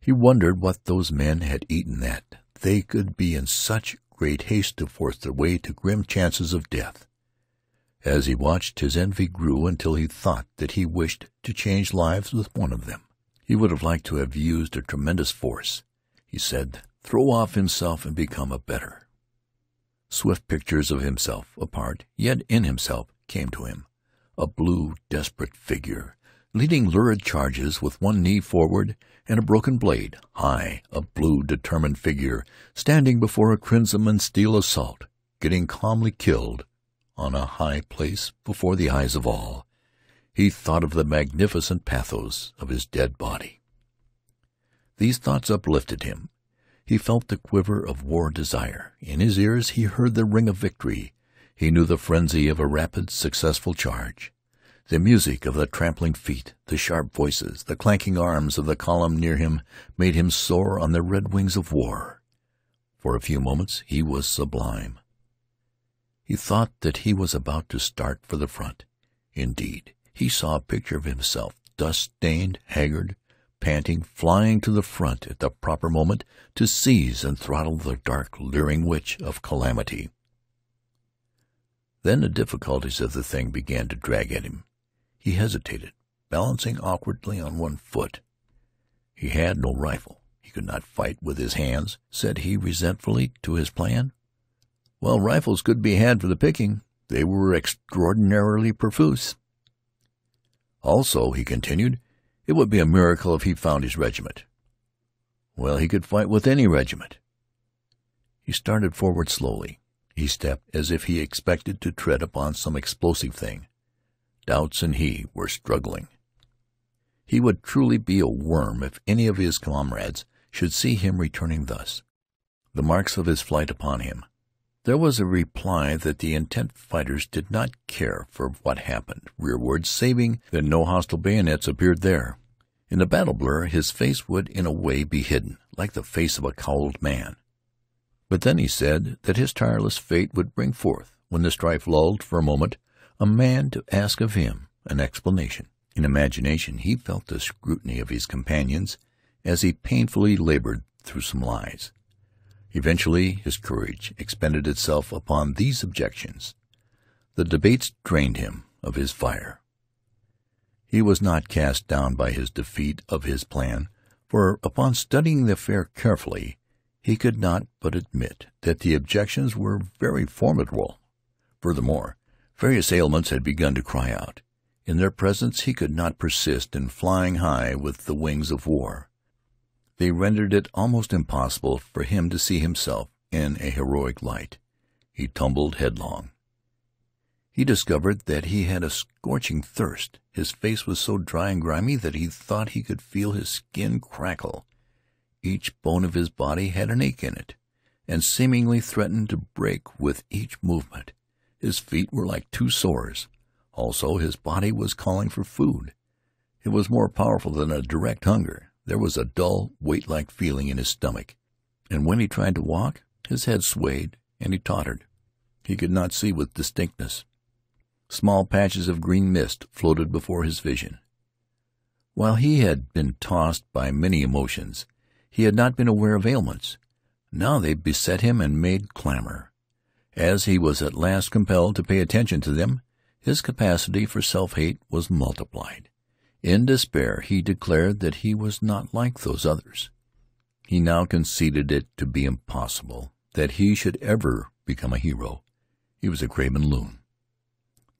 He wondered what those men had eaten that they could be in such great haste to force their way to grim chances of death. As he watched, his envy grew until he thought that he wished to change lives with one of them. He would have liked to have used a tremendous force, he said, throw off himself and become a better. Swift pictures of himself, apart, yet in himself, came to him. A blue, desperate figure, leading lurid charges with one knee forward and a broken blade, high, a blue, determined figure, standing before a crimson and steel assault, getting calmly killed on a high place before the eyes of all. He thought of the magnificent pathos of his dead body. These thoughts uplifted him. He felt the quiver of war desire. In his ears he heard the ring of victory. He knew the frenzy of a rapid, successful charge. The music of the trampling feet, the sharp voices, the clanking arms of the column near him made him soar on the red wings of war. For a few moments he was sublime. He thought that he was about to start for the front. Indeed, he saw a picture of himself, dust-stained, haggard, panting, flying to the front at the proper moment to seize and throttle the dark, leering witch of calamity. Then the difficulties of the thing began to drag at him. He hesitated, balancing awkwardly on one foot. He had no rifle. He could not fight with his hands, said he resentfully to his plan. Well, rifles could be had for the picking. They were extraordinarily profuse. Also, he continued, it would be a miracle if he found his regiment. Well, he could fight with any regiment. He started forward slowly. He stepped as if he expected to tread upon some explosive thing. Doubts and he were struggling. He would truly be a worm if any of his comrades should see him returning thus. The marks of his flight upon him. There was a reply that the intent fighters did not care for what happened rearward, saving that no hostile bayonets appeared there. In the battle blur his face would in a way be hidden, like the face of a cowled man. But then he said that his tireless fate would bring forth, when the strife lulled for a moment, a man to ask of him an explanation. In imagination he felt the scrutiny of his companions as he painfully labored through some lies. Eventually his courage expended itself upon these objections. The debates drained him of his fire. He was not cast down by his defeat of his plan, for upon studying the affair carefully He could not but admit that the objections were very formidable. Furthermore, various ailments had begun to cry out. In their presence he could not persist in flying high with the wings of war. They rendered it almost impossible for him to see himself in a heroic light. He tumbled headlong. He discovered that he had a scorching thirst. His face was so dry and grimy that he thought he could feel his skin crackle. Each bone of his body had an ache in it, and seemingly threatened to break with each movement. His feet were like two sores. Also, his body was calling for food. It was more powerful than a direct hunger. There was a dull, weight-like feeling in his stomach, and when he tried to walk, his head swayed, and he tottered. He could not see with distinctness. Small patches of green mist floated before his vision. While he had been tossed by many emotions, he had not been aware of ailments. Now they beset him and made clamor. As he was at last compelled to pay attention to them, his capacity for self-hate was multiplied. In despair he declared that he was not like those others. He now conceded it to be impossible that he should ever become a hero. He was a craven loon.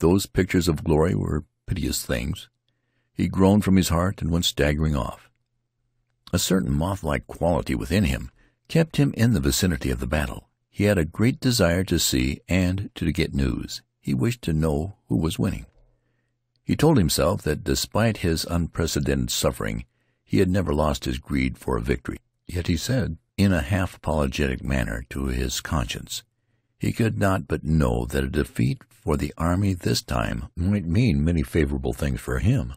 Those pictures of glory were piteous things. He groaned from his heart and went staggering off. A certain moth-like quality within him kept him in the vicinity of the battle. He had a great desire to see and to get news. He wished to know who was winning. He told himself that despite his unprecedented suffering, he had never lost his greed for a victory. Yet he said, in a half-apologetic manner to his conscience, he could not but know that a defeat for the army this time might mean many favorable things for him.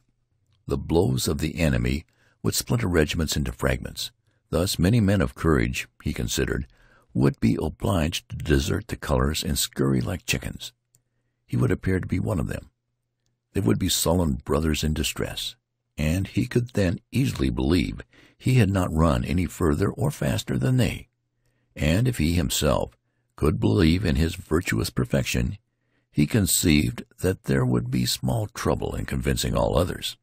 The blows of the enemy would splinter regiments into fragments. Thus many men of courage, he considered, would be obliged to desert the colors and scurry like chickens. He would appear to be one of them. They would be sullen brothers in distress, and he could then easily believe he had not run any further or faster than they. And if he himself could believe in his virtuous perfection, he conceived that there would be small trouble in convincing all others.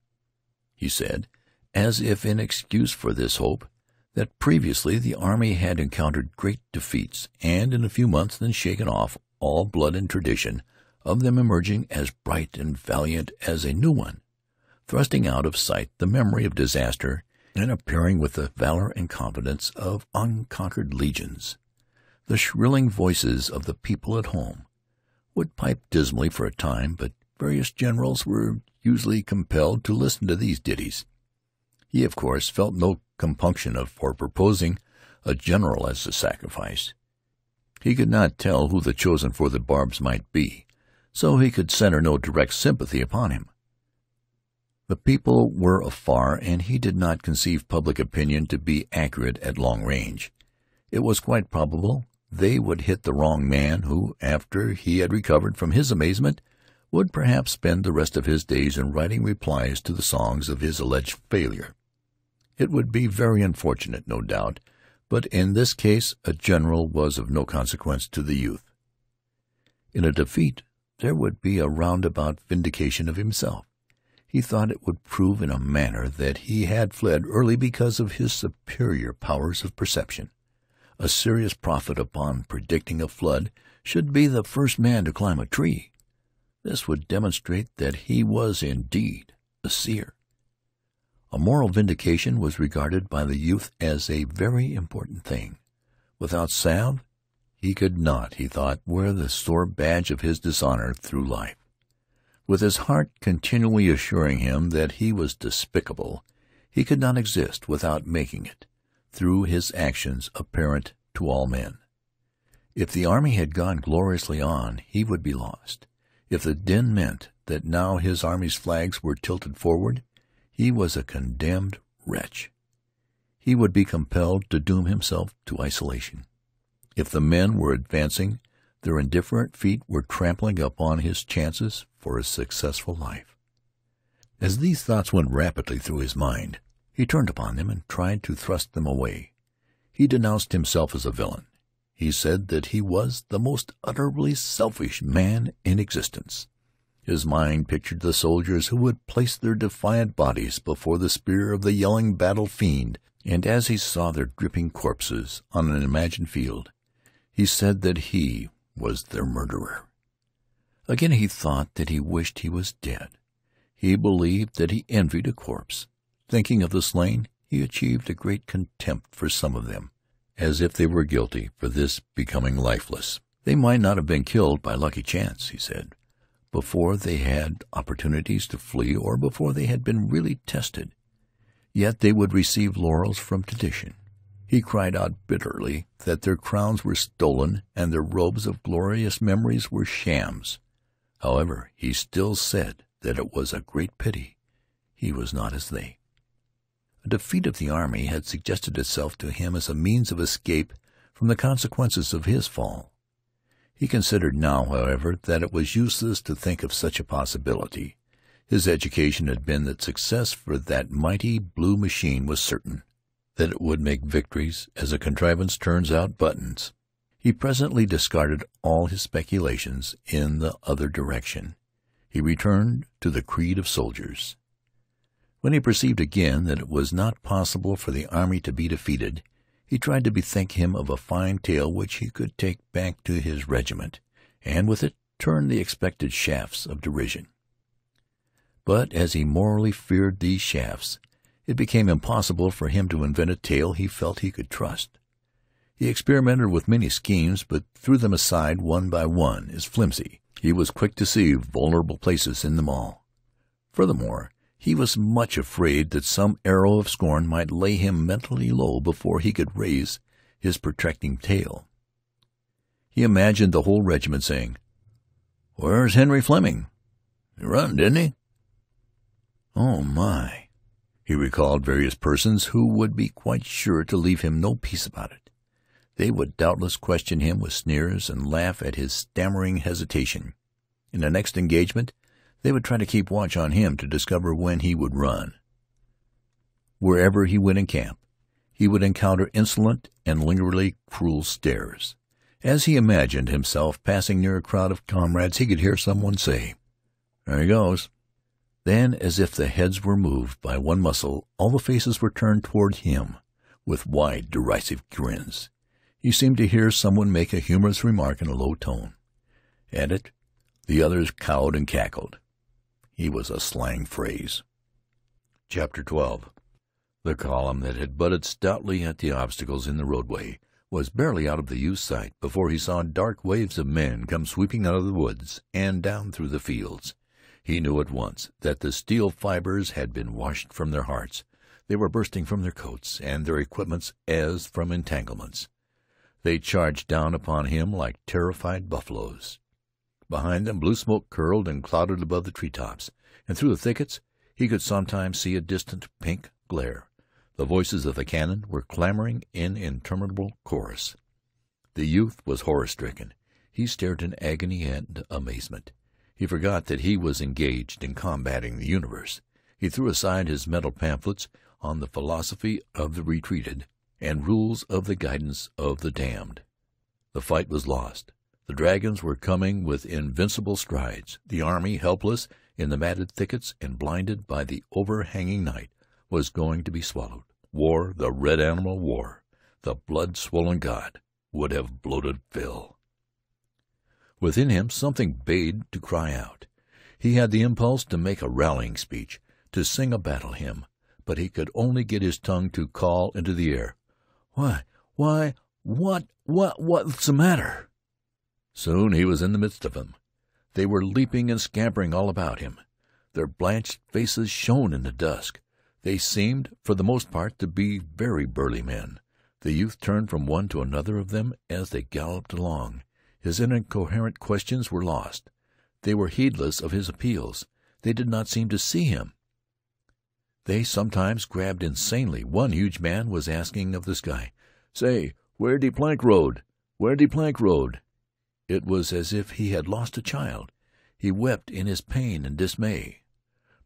He said, as if in excuse for this hope, that previously the army had encountered great defeats, and in a few months then shaken off all blood and tradition of them, emerging as bright and valiant as a new one, thrusting out of sight the memory of disaster, and appearing with the valor and confidence of unconquered legions. The shrilling voices of the people at home would pipe dismally for a time, but various generals were usually compelled to listen to these ditties. He, of course, felt no compunction for proposing a general as a sacrifice. He could not tell who the chosen for the barbs might be, so he could center no direct sympathy upon him. The people were afar, and he did not conceive public opinion to be accurate at long range. It was quite probable they would hit the wrong man, who, after he had recovered from his amazement, would perhaps spend the rest of his days in writing replies to the songs of his alleged failure. It would be very unfortunate, no doubt, but in this case a general was of no consequence to the youth. In a defeat there would be a roundabout vindication of himself. He thought it would prove in a manner that he had fled early because of his superior powers of perception. A serious prophet upon predicting a flood should be the first man to climb a tree. This would demonstrate that he was indeed a seer. A moral vindication was regarded by the youth as a very important thing. Without salve, he could not, he thought, wear the sore badge of his dishonor through life. With his heart continually assuring him that he was despicable, he could not exist without making it, through his actions, apparent to all men. If the army had gone gloriously on, he would be lost. If the din meant that now his army's flags were tilted forward, he was a condemned wretch. He would be compelled to doom himself to isolation. If the men were advancing, their indifferent feet were trampling upon his chances for a successful life. As these thoughts went rapidly through his mind, he turned upon them and tried to thrust them away. He denounced himself as a villain. He said that he was the most utterly selfish man in existence. His mind pictured the soldiers who would place their defiant bodies before the spear of the yelling battle-fiend and as he saw their dripping corpses on an imagined field, he said that he was their murderer. Again he thought that he wished he was dead. He believed that he envied a corpse. Thinking of the slain, he achieved a great contempt for some of them, as if they were guilty for this becoming lifeless. They might not have been killed by lucky chance, he said, before they had opportunities to flee or before they had been really tested. Yet they would receive laurels from tradition. He cried out bitterly that their crowns were stolen and their robes of glorious memories were shams. However, he still said that it was a great pity he was not as they. A defeat of the army had suggested itself to him as a means of escape from the consequences of his fall. He considered now, however, that it was useless to think of such a possibility. His education had been that success for that mighty blue machine was certain, that it would make victories as a contrivance turns out buttons. He presently discarded all his speculations in the other direction. He returned to the creed of soldiers. When he perceived again that it was not possible for the army to be defeated, he tried to bethink him of a fine tale which he could take back to his regiment, and with it turn the expected shafts of derision. But as he morally feared these shafts, it became impossible for him to invent a tale he felt he could trust. He experimented with many schemes, but threw them aside one by one as flimsy. He was quick to see vulnerable places in them all. Furthermore, he was much afraid that some arrow of scorn might lay him mentally low before he could raise his protecting tale. He imagined the whole regiment saying, "Where's Henry Fleming? He run, didn't he? Oh, my!" He recalled various persons who would be quite sure to leave him no peace about it. They would doubtless question him with sneers and laugh at his stammering hesitation. In the next engagement, they would try to keep watch on him to discover when he would run. Wherever he went in camp, he would encounter insolent and lingeringly cruel stares. As he imagined himself passing near a crowd of comrades, he could hear someone say, "There he goes." Then, as if the heads were moved by one muscle, all the faces were turned toward him with wide, derisive grins. He seemed to hear someone make a humorous remark in a low tone. At it, the others cowed and cackled. He was a slang phrase. Chapter 12. The column that had butted stoutly at the obstacles in the roadway was barely out of the youth's sight before he saw dark waves of men come sweeping out of the woods and down through the fields. He knew at once that the steel fibers had been washed from their hearts. They were bursting from their coats and their equipments as from entanglements. They charged down upon him like terrified buffaloes. Behind them blue smoke curled and clouded above the treetops, and through the thickets he could sometimes see a distant pink glare. The voices of the cannon were clamoring in interminable chorus. The youth was horror-stricken. He stared in agony and amazement. He forgot that he was engaged in combating the universe. He threw aside his mental pamphlets on the philosophy of the retreated and rules of the guidance of the damned. The fight was lost. The dragons were coming with invincible strides. The army, helpless in the matted thickets and blinded by the overhanging night, was going to be swallowed. War, the red animal war, the blood-swollen god, would have bloated Phil. Within him something bade to cry out. He had the impulse to make a rallying speech, to sing a battle hymn, but he could only get his tongue to call into the air, "Why, what's the matter?" Soon he was in the midst of them. They were leaping and scampering all about him. Their blanched faces shone in the dusk. They seemed, for the most part, to be very burly men. The youth turned from one to another of them as they galloped along. His incoherent questions were lost. They were heedless of his appeals. They did not seem to see him. They sometimes grabbed insanely. One huge man was asking of the sky, "Say, where de plank road? Where de plank road?" It was as if he had lost a child. He wept in his pain and dismay.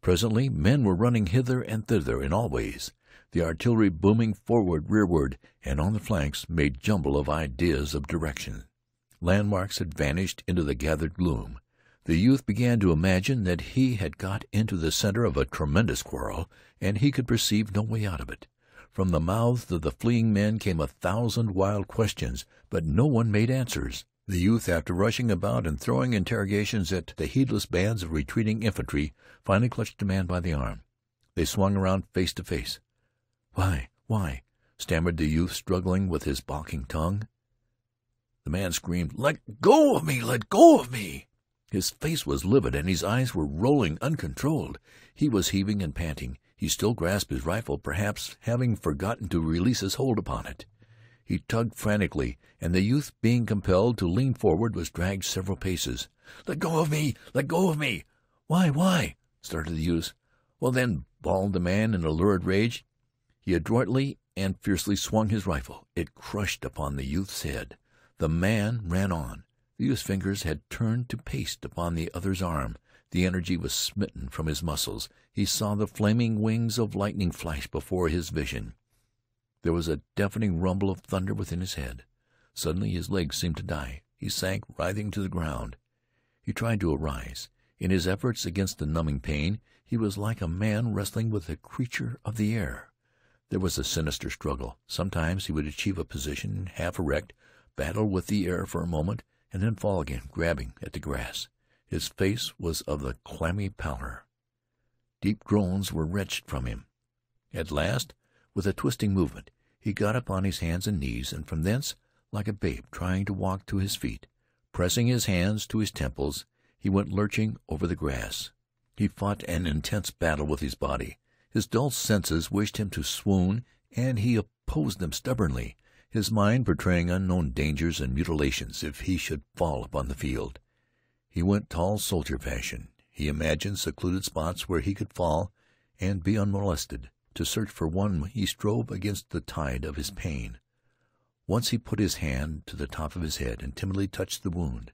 Presently men were running hither and thither in all ways. The artillery booming forward, rearward, and on the flanks made jumble of ideas of direction. Landmarks had vanished into the gathered gloom. The youth began to imagine that he had got into the center of a tremendous quarrel, and he could perceive no way out of it. From the mouths of the fleeing men came a thousand wild questions, but no one made answers. The youth, after rushing about and throwing interrogations at the heedless bands of retreating infantry, finally clutched a man by the arm. They swung around face to face. Why? Stammered the youth, struggling with his balking tongue. The man screamed, "Let go of me! Let go of me!" His face was livid, and his eyes were rolling uncontrolled. He was heaving and panting. He still grasped his rifle, perhaps having forgotten to release his hold upon it. He tugged frantically, and the youth, being compelled to lean forward, was dragged several paces. "Let go of me! Let go of me!" Why? Started the youth. "Well, then," bawled the man in a lurid rage. He adroitly and fiercely swung his rifle. It crushed upon the youth's head. The man ran on. The youth's fingers had turned to paste upon the other's arm. The energy was smitten from his muscles. He saw the flaming wings of lightning flash before his vision. There was a deafening rumble of thunder within his head. Suddenly his legs seemed to die. He sank, writhing, to the ground. He tried to arise. In his efforts against the numbing pain, he was like a man wrestling with a creature of the air. There was a sinister struggle. Sometimes he would achieve a position, half erect, battle with the air for a moment, and then fall again, grabbing at the grass. His face was of the clammy pallor. Deep groans were wrenched from him. At last, with a twisting movement, he got upon his hands and knees, and from thence, like a babe trying to walk, to his feet. Pressing his hands to his temples, he went lurching over the grass. He fought an intense battle with his body. His dull senses wished him to swoon, and he opposed them stubbornly, his mind portraying unknown dangers and mutilations if he should fall upon the field. He went tall soldier fashion. He imagined secluded spots where he could fall and be unmolested. To search for one, he strove against the tide of his pain. Once he put his hand to the top of his head and timidly touched the wound.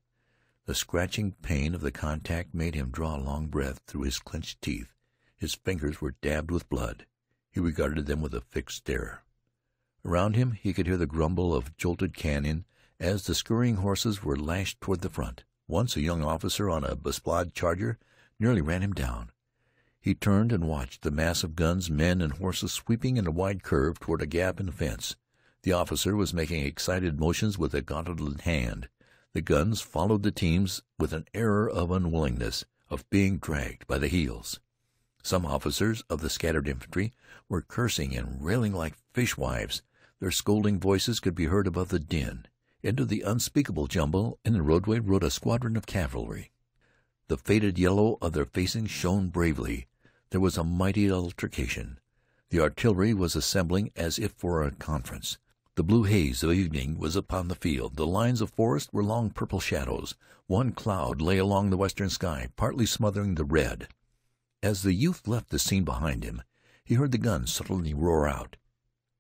The scratching pain of the contact made him draw a long breath through his clenched teeth. His fingers were dabbed with blood. He regarded them with a fixed stare. Around him he could hear the grumble of jolted cannon as the scurrying horses were lashed toward the front. Once a young officer on a besplod charger nearly ran him down. He turned and watched the mass of guns, men, and horses sweeping in a wide curve toward a gap in the fence. The officer was making excited motions with a gauntleted hand. The guns followed the teams with an air of unwillingness, of being dragged by the heels. Some officers of the scattered infantry were cursing and railing like fishwives. Their scolding voices could be heard above the din. Into the unspeakable jumble in the roadway rode a squadron of cavalry. The faded yellow of their facings shone bravely. There was a mighty altercation. The artillery was assembling as if for a conference. The blue haze of evening was upon the field. The lines of forest were long purple shadows. One cloud lay along the western sky, partly smothering the red. As the youth left the scene behind him, he heard the guns suddenly roar out.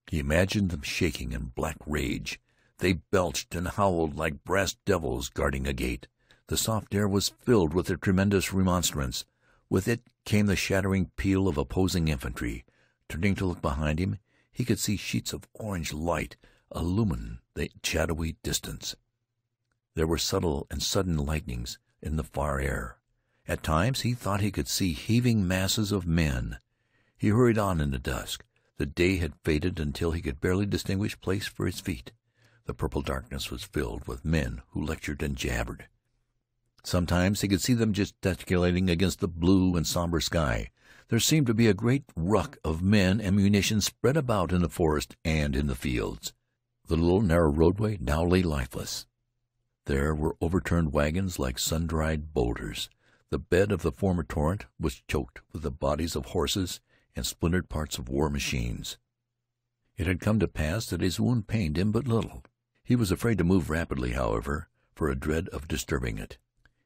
He imagined them shaking in black rage. They belched and howled like brass devils guarding a gate. The soft air was filled with their tremendous remonstrance. With it came the shattering peal of opposing infantry. Turning to look behind him, he could see sheets of orange light illumine the shadowy distance. There were subtle and sudden lightnings in the far air. At times he thought he could see heaving masses of men. He hurried on in the dusk. The day had faded until he could barely distinguish place for his feet. The purple darkness was filled with men who lectured and jabbered. Sometimes he could see them gesticulating against the blue and somber sky. There seemed to be a great ruck of men and munitions spread about in the forest and in the fields. The little narrow roadway now lay lifeless. There were overturned wagons like sun-dried boulders. The bed of the former torrent was choked with the bodies of horses and splintered parts of war machines. It had come to pass that his wound pained him but little. He was afraid to move rapidly, however, for a dread of disturbing it.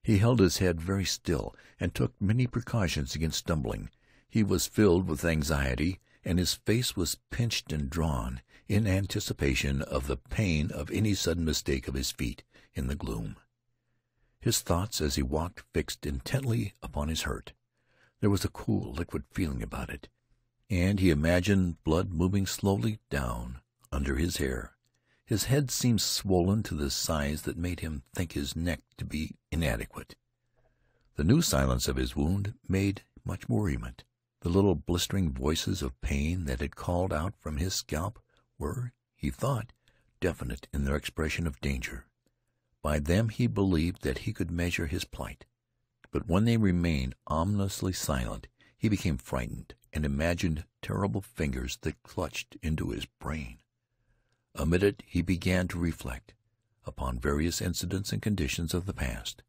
He held his head very still, and took many precautions against stumbling. He was filled with anxiety, and his face was pinched and drawn, in anticipation of the pain of any sudden mistake of his feet in the gloom. His thoughts, as he walked, fixed intently upon his hurt. There was a cool, liquid feeling about it, and he imagined blood moving slowly down under his hair. His head seemed swollen to the size that made him think his neck to be inadequate. The new silence of his wound made much worriment. The little blistering voices of pain that had called out from his scalp were, he thought, definite in their expression of danger. By them he believed that he could measure his plight. But when they remained ominously silent, he became frightened and imagined terrible fingers that clutched into his brain. Amid it he began to reflect upon various incidents and conditions of the past.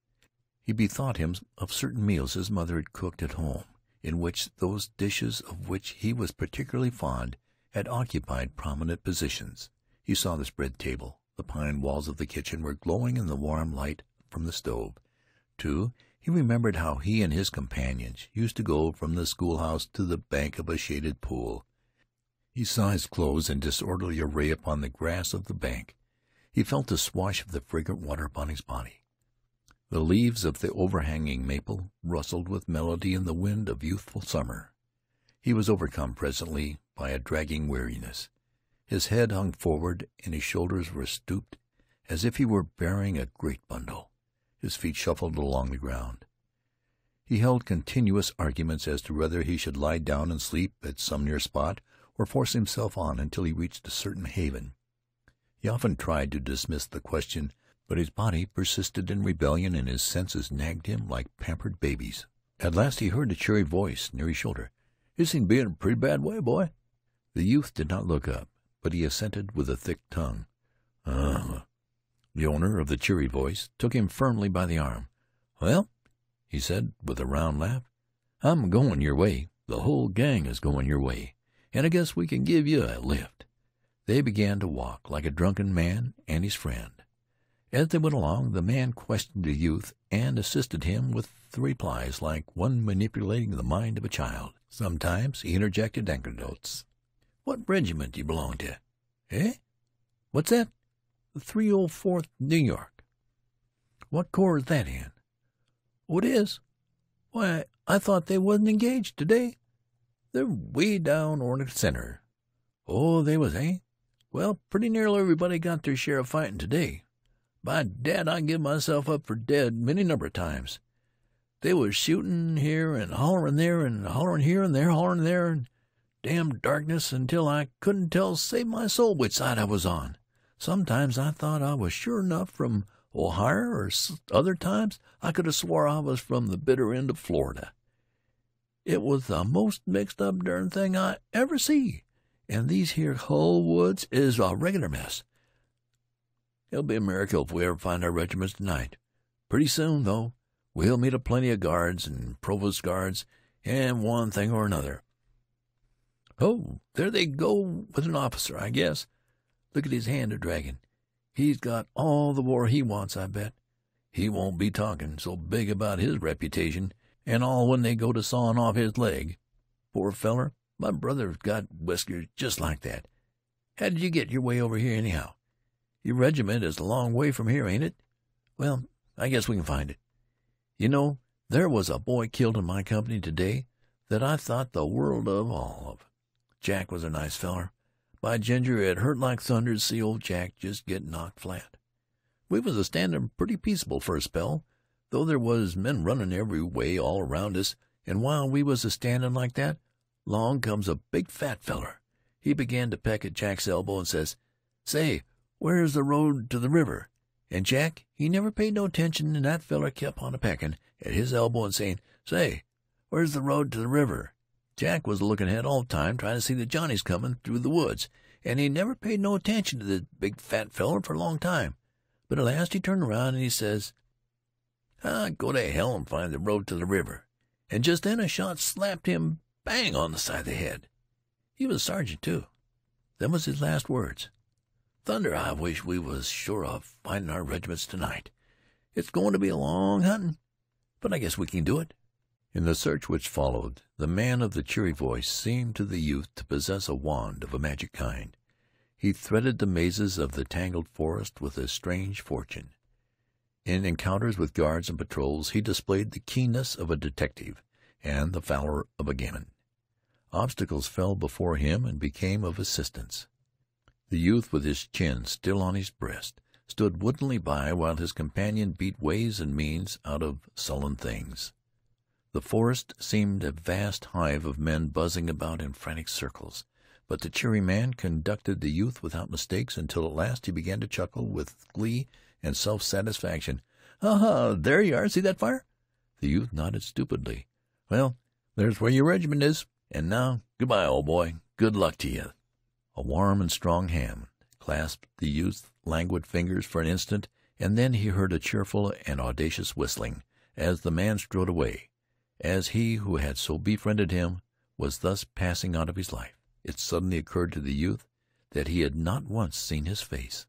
He bethought him of certain meals his mother had cooked at home, in which those dishes of which he was particularly fond had occupied prominent positions. He saw the spread table. The pine walls of the kitchen were glowing in the warm light from the stove. Too, he remembered how he and his companions used to go from the schoolhouse to the bank of a shaded pool. He saw his clothes in disorderly array upon the grass of the bank. He felt the swash of the fragrant water upon his body. The leaves of the overhanging maple rustled with melody in the wind of youthful summer. He was overcome presently by a dragging weariness. His head hung forward, and his shoulders were stooped, as if he were bearing a great bundle. His feet shuffled along the ground. He held continuous arguments as to whether he should lie down and sleep at some near spot, or force himself on until he reached a certain haven. He often tried to dismiss the question, but his body persisted in rebellion, and his senses nagged him like pampered babies. At last he heard a cheery voice near his shoulder. "You seem to be in a pretty bad way, boy." The youth did not look up, but he assented with a thick tongue. The owner of the cheery voice took him firmly by the arm. "Well," he said with a round laugh, "I'm going your way. The whole gang is going your way, and I guess we can give you a lift." They began to walk like a drunken man and his friend. As they went along, the man questioned the youth and assisted him with the replies like one manipulating the mind of a child. Sometimes he interjected anecdotes. "What regiment do you belong to?" "Eh? What's that?" "The 304th New York." "What corps is that in?" "Oh, it is? Why, I thought they wasn't engaged today. They're way down or in the center." "Oh, they was, eh? Well, pretty nearly everybody got their share of fighting today. By dad, I give myself up for dead many number of times. They was shooting here and hollering there and hollering here and there, hollering there, and damn darkness until I couldn't tell save my soul which side I was on. Sometimes I thought I was sure enough from Ohio, or other times I could have swore I was from the bitter end of Florida. It was the most mixed-up darn thing I ever see, and these here hull woods is a regular mess. It'll be a miracle if we ever find our regiments tonight. Pretty soon, though, we'll meet a plenty of guards and provost guards and one thing or another. Oh, there they go with an officer, I guess. Look at his hand a-dragging. He's got all the war he wants, I bet. He won't be talking so big about his reputation and all when they go to sawing off his leg. Poor feller, my brother's got whiskers just like that. How did you get your way over here, anyhow? Your regiment is a long way from here, ain't it? Well, I guess we can find it. You know, there was a boy killed in my company today that I thought the world of all of. Jack was a nice feller. By ginger, it hurt like thunder to see old Jack just get knocked flat. We was a-standin' pretty peaceable for a spell, though there was men runnin' every way all around us, and while we was a-standin' like that, long comes a big fat feller. He began to peck at Jack's elbow and says, 'Say, where's the road to the river?' And Jack, he never paid no attention, and that feller kept on a-peckin' at his elbow and saying, 'Say, where's the road to the river?' Jack was looking ahead all the time, trying to see the Johnnies comin' through the woods, and he never paid no attention to this big fat feller for a long time. But at last he turned around, and he says, 'I'll go to hell and find the road to the river.' And just then a shot slapped him bang on the side of the head. He was a sergeant, too. Them was his last words. Thunder, I wish we was sure of finding our regiments tonight. It's going to be a long hunting, but I guess we can do it." In the search which followed, the man of the cheery voice seemed to the youth to possess a wand of a magic kind. He threaded the mazes of the tangled forest with a strange fortune. In encounters with guards and patrols he displayed the keenness of a detective and the valor of a gamin. Obstacles fell before him and became of assistance. The youth, with his chin still on his breast, stood woodenly by while his companion beat ways and means out of sullen things. The forest seemed a vast hive of men buzzing about in frantic circles, but the cheery man conducted the youth without mistakes until at last he began to chuckle with glee and self-satisfaction. "'Ha-ha! There you are! See that fire?' The youth nodded stupidly. "'Well, there's where your regiment is. And now, good-bye, old boy. Good luck to you.' A warm and strong hand clasped the youth's languid fingers for an instant, and then he heard a cheerful and audacious whistling as the man strode away. As he who had so befriended him was thus passing out of his life, it suddenly occurred to the youth that he had not once seen his face.